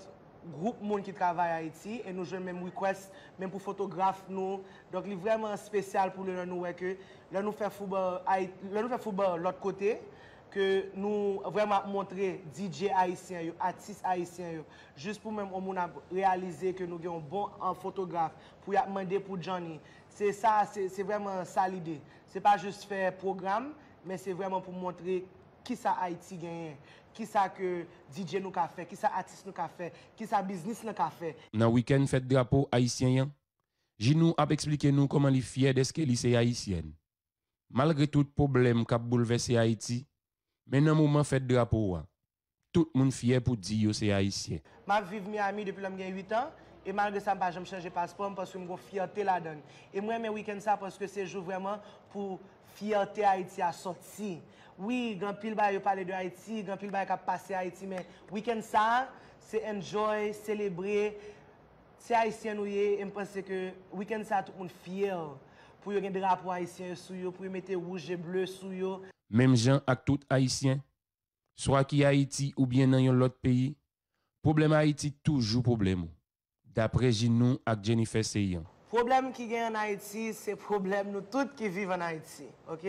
groupe monde qui travaille à Haïti. Et nous jouons même request, même pour photographes. Nous. Donc, il est vraiment spécial pour nous que là, nous faisons Fouba de l'autre côté. Que nous vraiment montrer DJ haïtien, artiste haïtien, juste pour même réaliser que nous avons un bon photographe pour demander pour Johnny. C'est ça, c'est vraiment ça l'idée. C'est pas juste faire programme, mais c'est vraiment pour montrer qui ça Haïti gagne, qui ça que DJ nous a fait, qui ça artiste nous a fait, qui ça business nous a fait. Dans le week-end fête drapeau haïtien, Jinou a expliqué nous comment les fiers de ce que lycée haïtienne. Malgré tout problème qui a bouleversé Haïti. Mais dans le moment fait drapeau, tout le monde fier pour dire que c'est haïtien. Je vis Miami depuis 8 ans et malgré ça, je ne change pas de passeport parce que je suis fierté là-dedans. Et moi, mes week-ends, ça parce que c'est jour vraiment pour fierté Haïti à sortir. Oui, grand pile ba yo parler de Haïti, grand pile ba ka passer Haïti, mais week-end ça, c'est enjoy, célébrer, c'est haïtien nous et je pense que week-end ça tout le monde fier pour yo gen drapeau haïtien sou yo, pour mettre rouge et bleu sou yo. Même gens avec tout haïtien, soit qui Haïti ou bien dans l'autre pays, problème Haïti toujours problème. D'après Jinou et Jennifer Seyan. Problème qui gagne en Haïti, c'est problème nous tous qui vivons en Haïti. OK?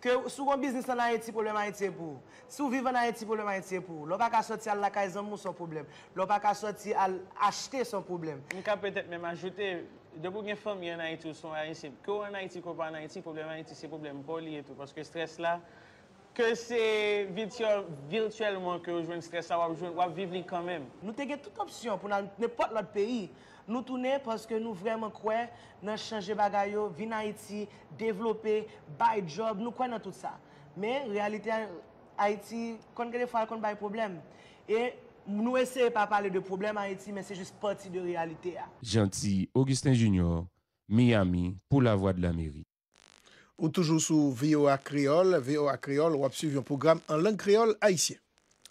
Que sous un business en Haïti, problème Haïti pour. Sous vivre en Haïti, problème Haïti pour. L'on pas qu'à sortir à la caisse en mou son problème. L'on pas qu'à sortir à acheter son problème. On peut peut-être même ajouter de beaucoup familles en Haïti sont haïtiennes. Que en Haïti, qu'on pas en Haïti, problème Haïti, c'est problème poli et tout parce que stress là que c'est virtuellement que on joue un stress ça on va vivre quand même. Nous t'ai toute option pour n'importe l'autre pays. Nous tournons parce que nous vraiment croyons dans changer bagaille, venir en Haïti, développer, buy job, nous croyons dans tout ça. Mais en réalité, Haïti, quand il y a des problèmes. Et nous essayons de ne pas parler de problèmes à Haïti, mais c'est juste partie de la réalité. Gentil Augustin Junior, Miami, pour la Voix de l'Amérique. Ou toujours sous VOA Creole, on va suivre un programme en langue créole haïtienne.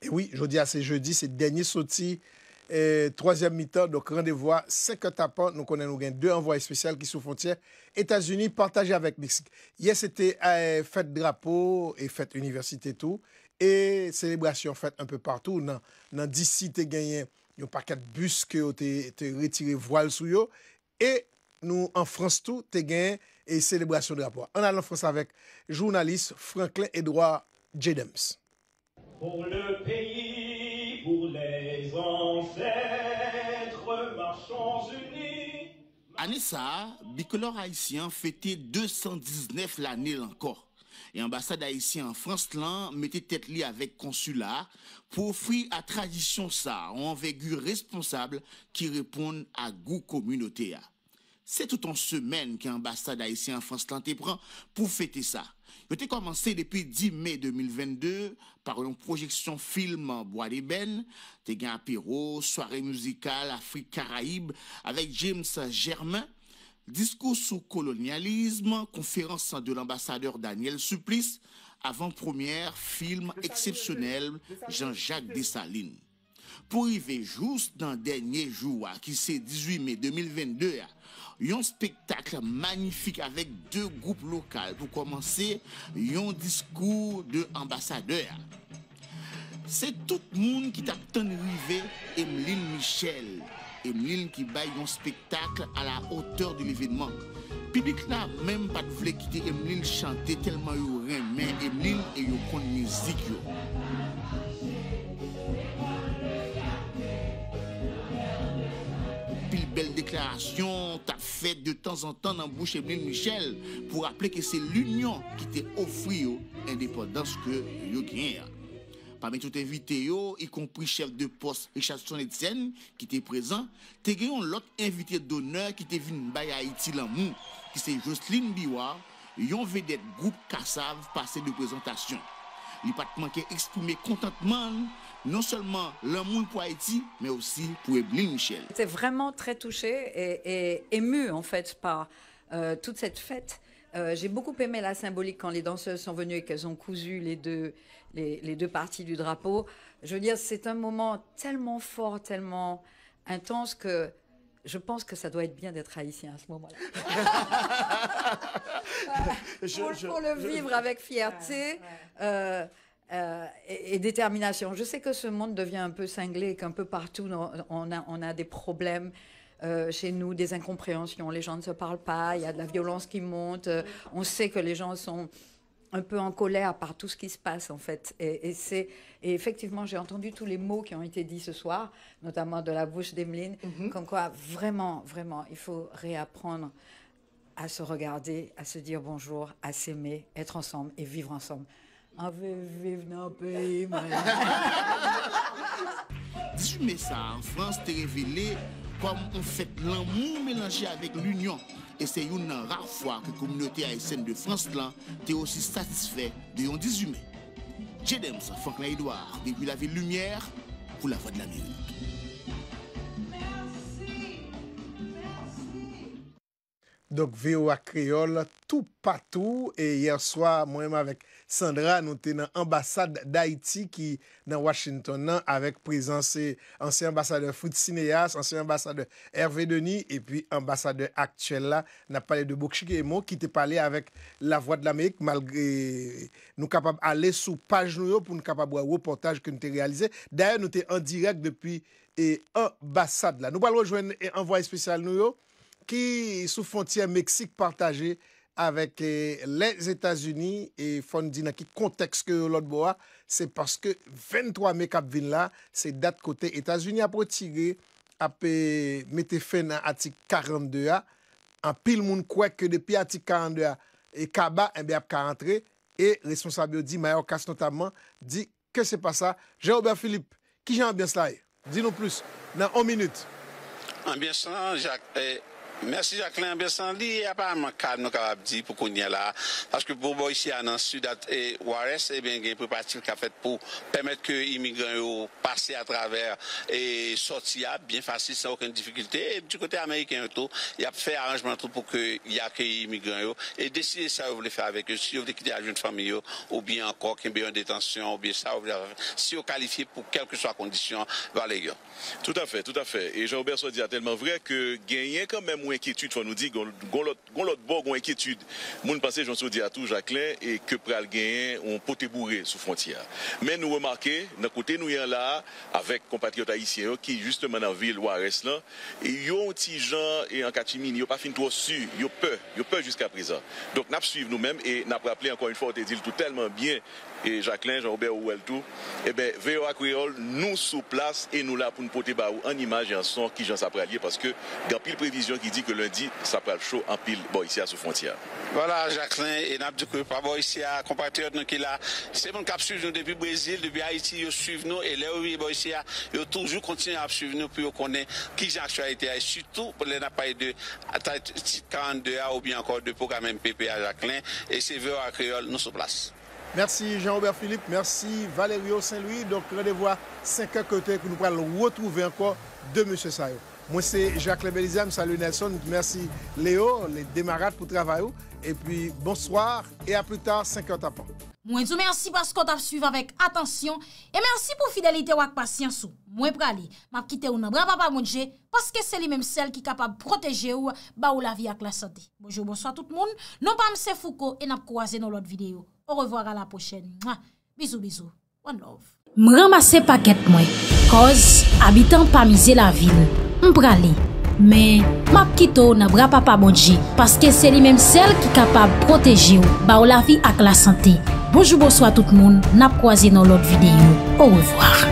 Et oui, jeudi à ce jeudi, c'est le dernier sorti, troisième mi-temps, donc rendez-vous à 5h30. Nous connaissons deux envois spéciaux qui sont aux frontières États-Unis partagés avec Mexique. Hier, c'était fête drapeau et fête université tout. Et célébration faite un peu partout. Dans 10 sites, il y a pas 4 bus qui ont été retirés voile sous eux. Et nous, en France, tout, tu as gagné et célébration de rapport. On a en France avec journaliste Franklin Edouard Jadems. Pour le pays, pour les ancêtres, marchons unis. Anissa, bicolore haïtien fêtait 219 l'année encore. Et l'ambassade haïtienne en France mettait tête liée avec consulat pour offrir à tradition ça, en envergure responsable qui répond à goût communautaire. C'est toute une semaine que l'ambassade haïtienne en France prend pour fêter ça. Il a commencé depuis 10 mai 2022 par une projection film en bois d'ébène, un apéro, soirée musicale Afrique-Caraïbes avec James Germain, discours sur colonialisme, conférence de l'ambassadeur Daniel Supplice, avant-première film exceptionnel Jean-Jacques Dessalines. Pour arriver juste dans le dernier jour, qui c'est 18 mai 2022, un spectacle magnifique avec deux groupes locaux. Pour commencer, un discours de ambassadeur. C'est tout le monde qui t'attend arriver, Emeline Michel. Emeline qui baille un spectacle à la hauteur de l'événement. Public n'a même pas de voulu quitter Emeline chanter tellement il aimait Emeline et il connaît la musique. Belle déclaration, t'as fait de temps en temps dans bouche Emeline Michel pour rappeler que c'est l'union qui t'a offert l'indépendance que vous gagnez. Parmi tous les invités, y compris chef de poste Richardson Etienne qui était présent, t'as gagné l'autre invité d'honneur qui t'est venu à Haïti l'amour, qui c'est Jocelyne Biwa, yon vedette groupe Kassav passé de présentation. Il pas manqué exprimer contentement, non seulement l'amour pour Haïti, mais aussi pour Emeline Michel. J'étais vraiment très touchée et émue en fait par toute cette fête. J'ai beaucoup aimé la symbolique quand les danseuses sont venues et qu'elles ont cousu les deux parties du drapeau. Je veux dire, c'est un moment tellement fort, tellement intense que je pense que ça doit être bien d'être haïtien à ce moment-là. Pour le vivre avec fierté. Et détermination. Je sais que ce monde devient un peu cinglé et qu'un peu partout, on a des problèmes chez nous, des incompréhensions. Les gens ne se parlent pas, il y a de la violence qui monte. On sait que les gens sont un peu en colère par tout ce qui se passe, en fait. Et effectivement, j'ai entendu tous les mots qui ont été dits ce soir, notamment de la bouche d'Emeline, comme quoi, vraiment, vraiment, il faut réapprendre à se regarder, à se dire bonjour, à s'aimer, être ensemble et vivre ensemble. On veut vivre dans le pays, man. 18 mai, ça, en France, t'es révélé comme on fait l'amour mélangé avec l'union. Et c'est une rare fois que la communauté haïtienne de France, là, t'es aussi satisfait de yon 18 mai. Jadems, Franklin Edouard, depuis la Ville Lumière, pour la Voix de l'Amérique. Donc, VOA Créole, tout partout. Et hier soir, moi-même avec Sandra, nous étions dans l'ambassade d'Haïti qui est dans Washington, avec présence ancien ambassadeur Fritz Sinéas, ancien ambassadeur Hervé Denis, et puis ambassadeur actuel là, n'a parlé de Bokchike Emo, qui t'a parlé avec la Voix de l'Amérique, malgré nous capables d'aller sur page nous pour nous capables voir le reportage que nous avons réalisé. D'ailleurs, nous étions en direct depuis l'ambassade là. Nous allons rejoindre l'envoyé spécial nous, qui sous frontière Mexique partagée avec les États-Unis et Fondi dans quel contexte que l'autre bois, c'est parce que 23 mai cap vin là, c'est date côté États-Unis a retiré a mettre fin à article 42 a en pile monde croit que depuis article 42 a et Kaba en bien a ka rentrer et responsable dit Mayor Cas notamment dit que c'est pas ça. Jean-Robert Philippe qui j'aime bien cela. Dis-nous plus dans 1 minute. Ambiance Jacques Merci Jacqueline Bessandy. Apparemment, calme, nous avons dit pour qu'on y ait là. Parce que pour moi, ici, dans le sud et Ouarès, eh bien, il y a une préparation qui a fait pour permettre que les immigrants passent à travers et sortir bien facile, sans aucune difficulté. Et du côté américain, il y a fait arrangement pour qu'il y ait les immigrants et décider ça, vous voulez faire avec eux. Si vous voulez quitter la jeune famille, ou bien encore qu'il y ait une détention, ou bien ça, vous voulez faire. Si vous qualifiez pour quelle que soit la condition, Valérie. Tout à fait, tout à fait. Et Jean-Robert Sodi a tellement vrai que gagner quand même inquiétude, faut nous dire qu'on l'autre bord on inquiétude. Moun pensé j'en suis dit à tout Jacqueline et que pral gagner on poté bourré sous frontière. Mais nous remarquer d'un côté nous y en là avec compatriotes haïtiens qui justement dans ville Ouarès là et yo petit gens et en catimini yo pas fin trop sûr, yo peur jusqu'à présent. Donc n'a suivre nous-mêmes et n'a rappelé encore une fois on te dit tout tellement bien et Jacqueline Jean-Robert Ouel tout et ben VOA Creole nous sous place et nous là pour nous poté baou en image et en son qui j'en s'appralier parce que dans pile prévision qui dit que lundi, ça parle chaud en pile, bon, ici à sous frontière. Voilà, Jacqueline, et n'a dit que pas bon, ici à compatriotes, nous qui là, c'est bon, cap suivre nous depuis Brésil, depuis Haïti, ils suivent nous, et là, oui, bon, ici, ils toujours continuent à suivre nous, puis on connaît qui j'ai actualité, et surtout, pour les n'a pas de 42A ou bien encore de programme MPPA, Jacqueline, et c'est VOA Creole, nous sur place. Merci Jean-Robert Philippe, merci Valérie Saint-Louis, donc rendez-vous à 5h côté que nous pourrons retrouver encore de M. Sayo. Moi, c'est Jacques-Claude Belizam, salut Nelson, merci Léo, les démarrates pour le travail. Et puis, bonsoir et à plus tard, 5h après. Moi, je vous remercie parce qu'on t'a suivi avec attention. Et merci pour fidélité ou patience. Moi, pour aller, je vais quitter ou non, bravo papa manger parce que c'est les mêmes celles qui sont capables de protéger ou la vie avec la santé. Bonjour, bonsoir tout le monde. Non, pas M. Foucault et nous croisons dans l'autre vidéo. Au revoir à la prochaine. Bisous, bisous. One love. Je ramasse paquet, moi. Cause, habitant pas miser la ville. M'pralé, mais m'a quitto n'a bra papa bonji parce que c'est lui-même celle qui capable protéger ou ba ou la vie avec la santé. Bonjour bonsoir tout le monde, n'a croisé dans l'autre vidéo. Au revoir.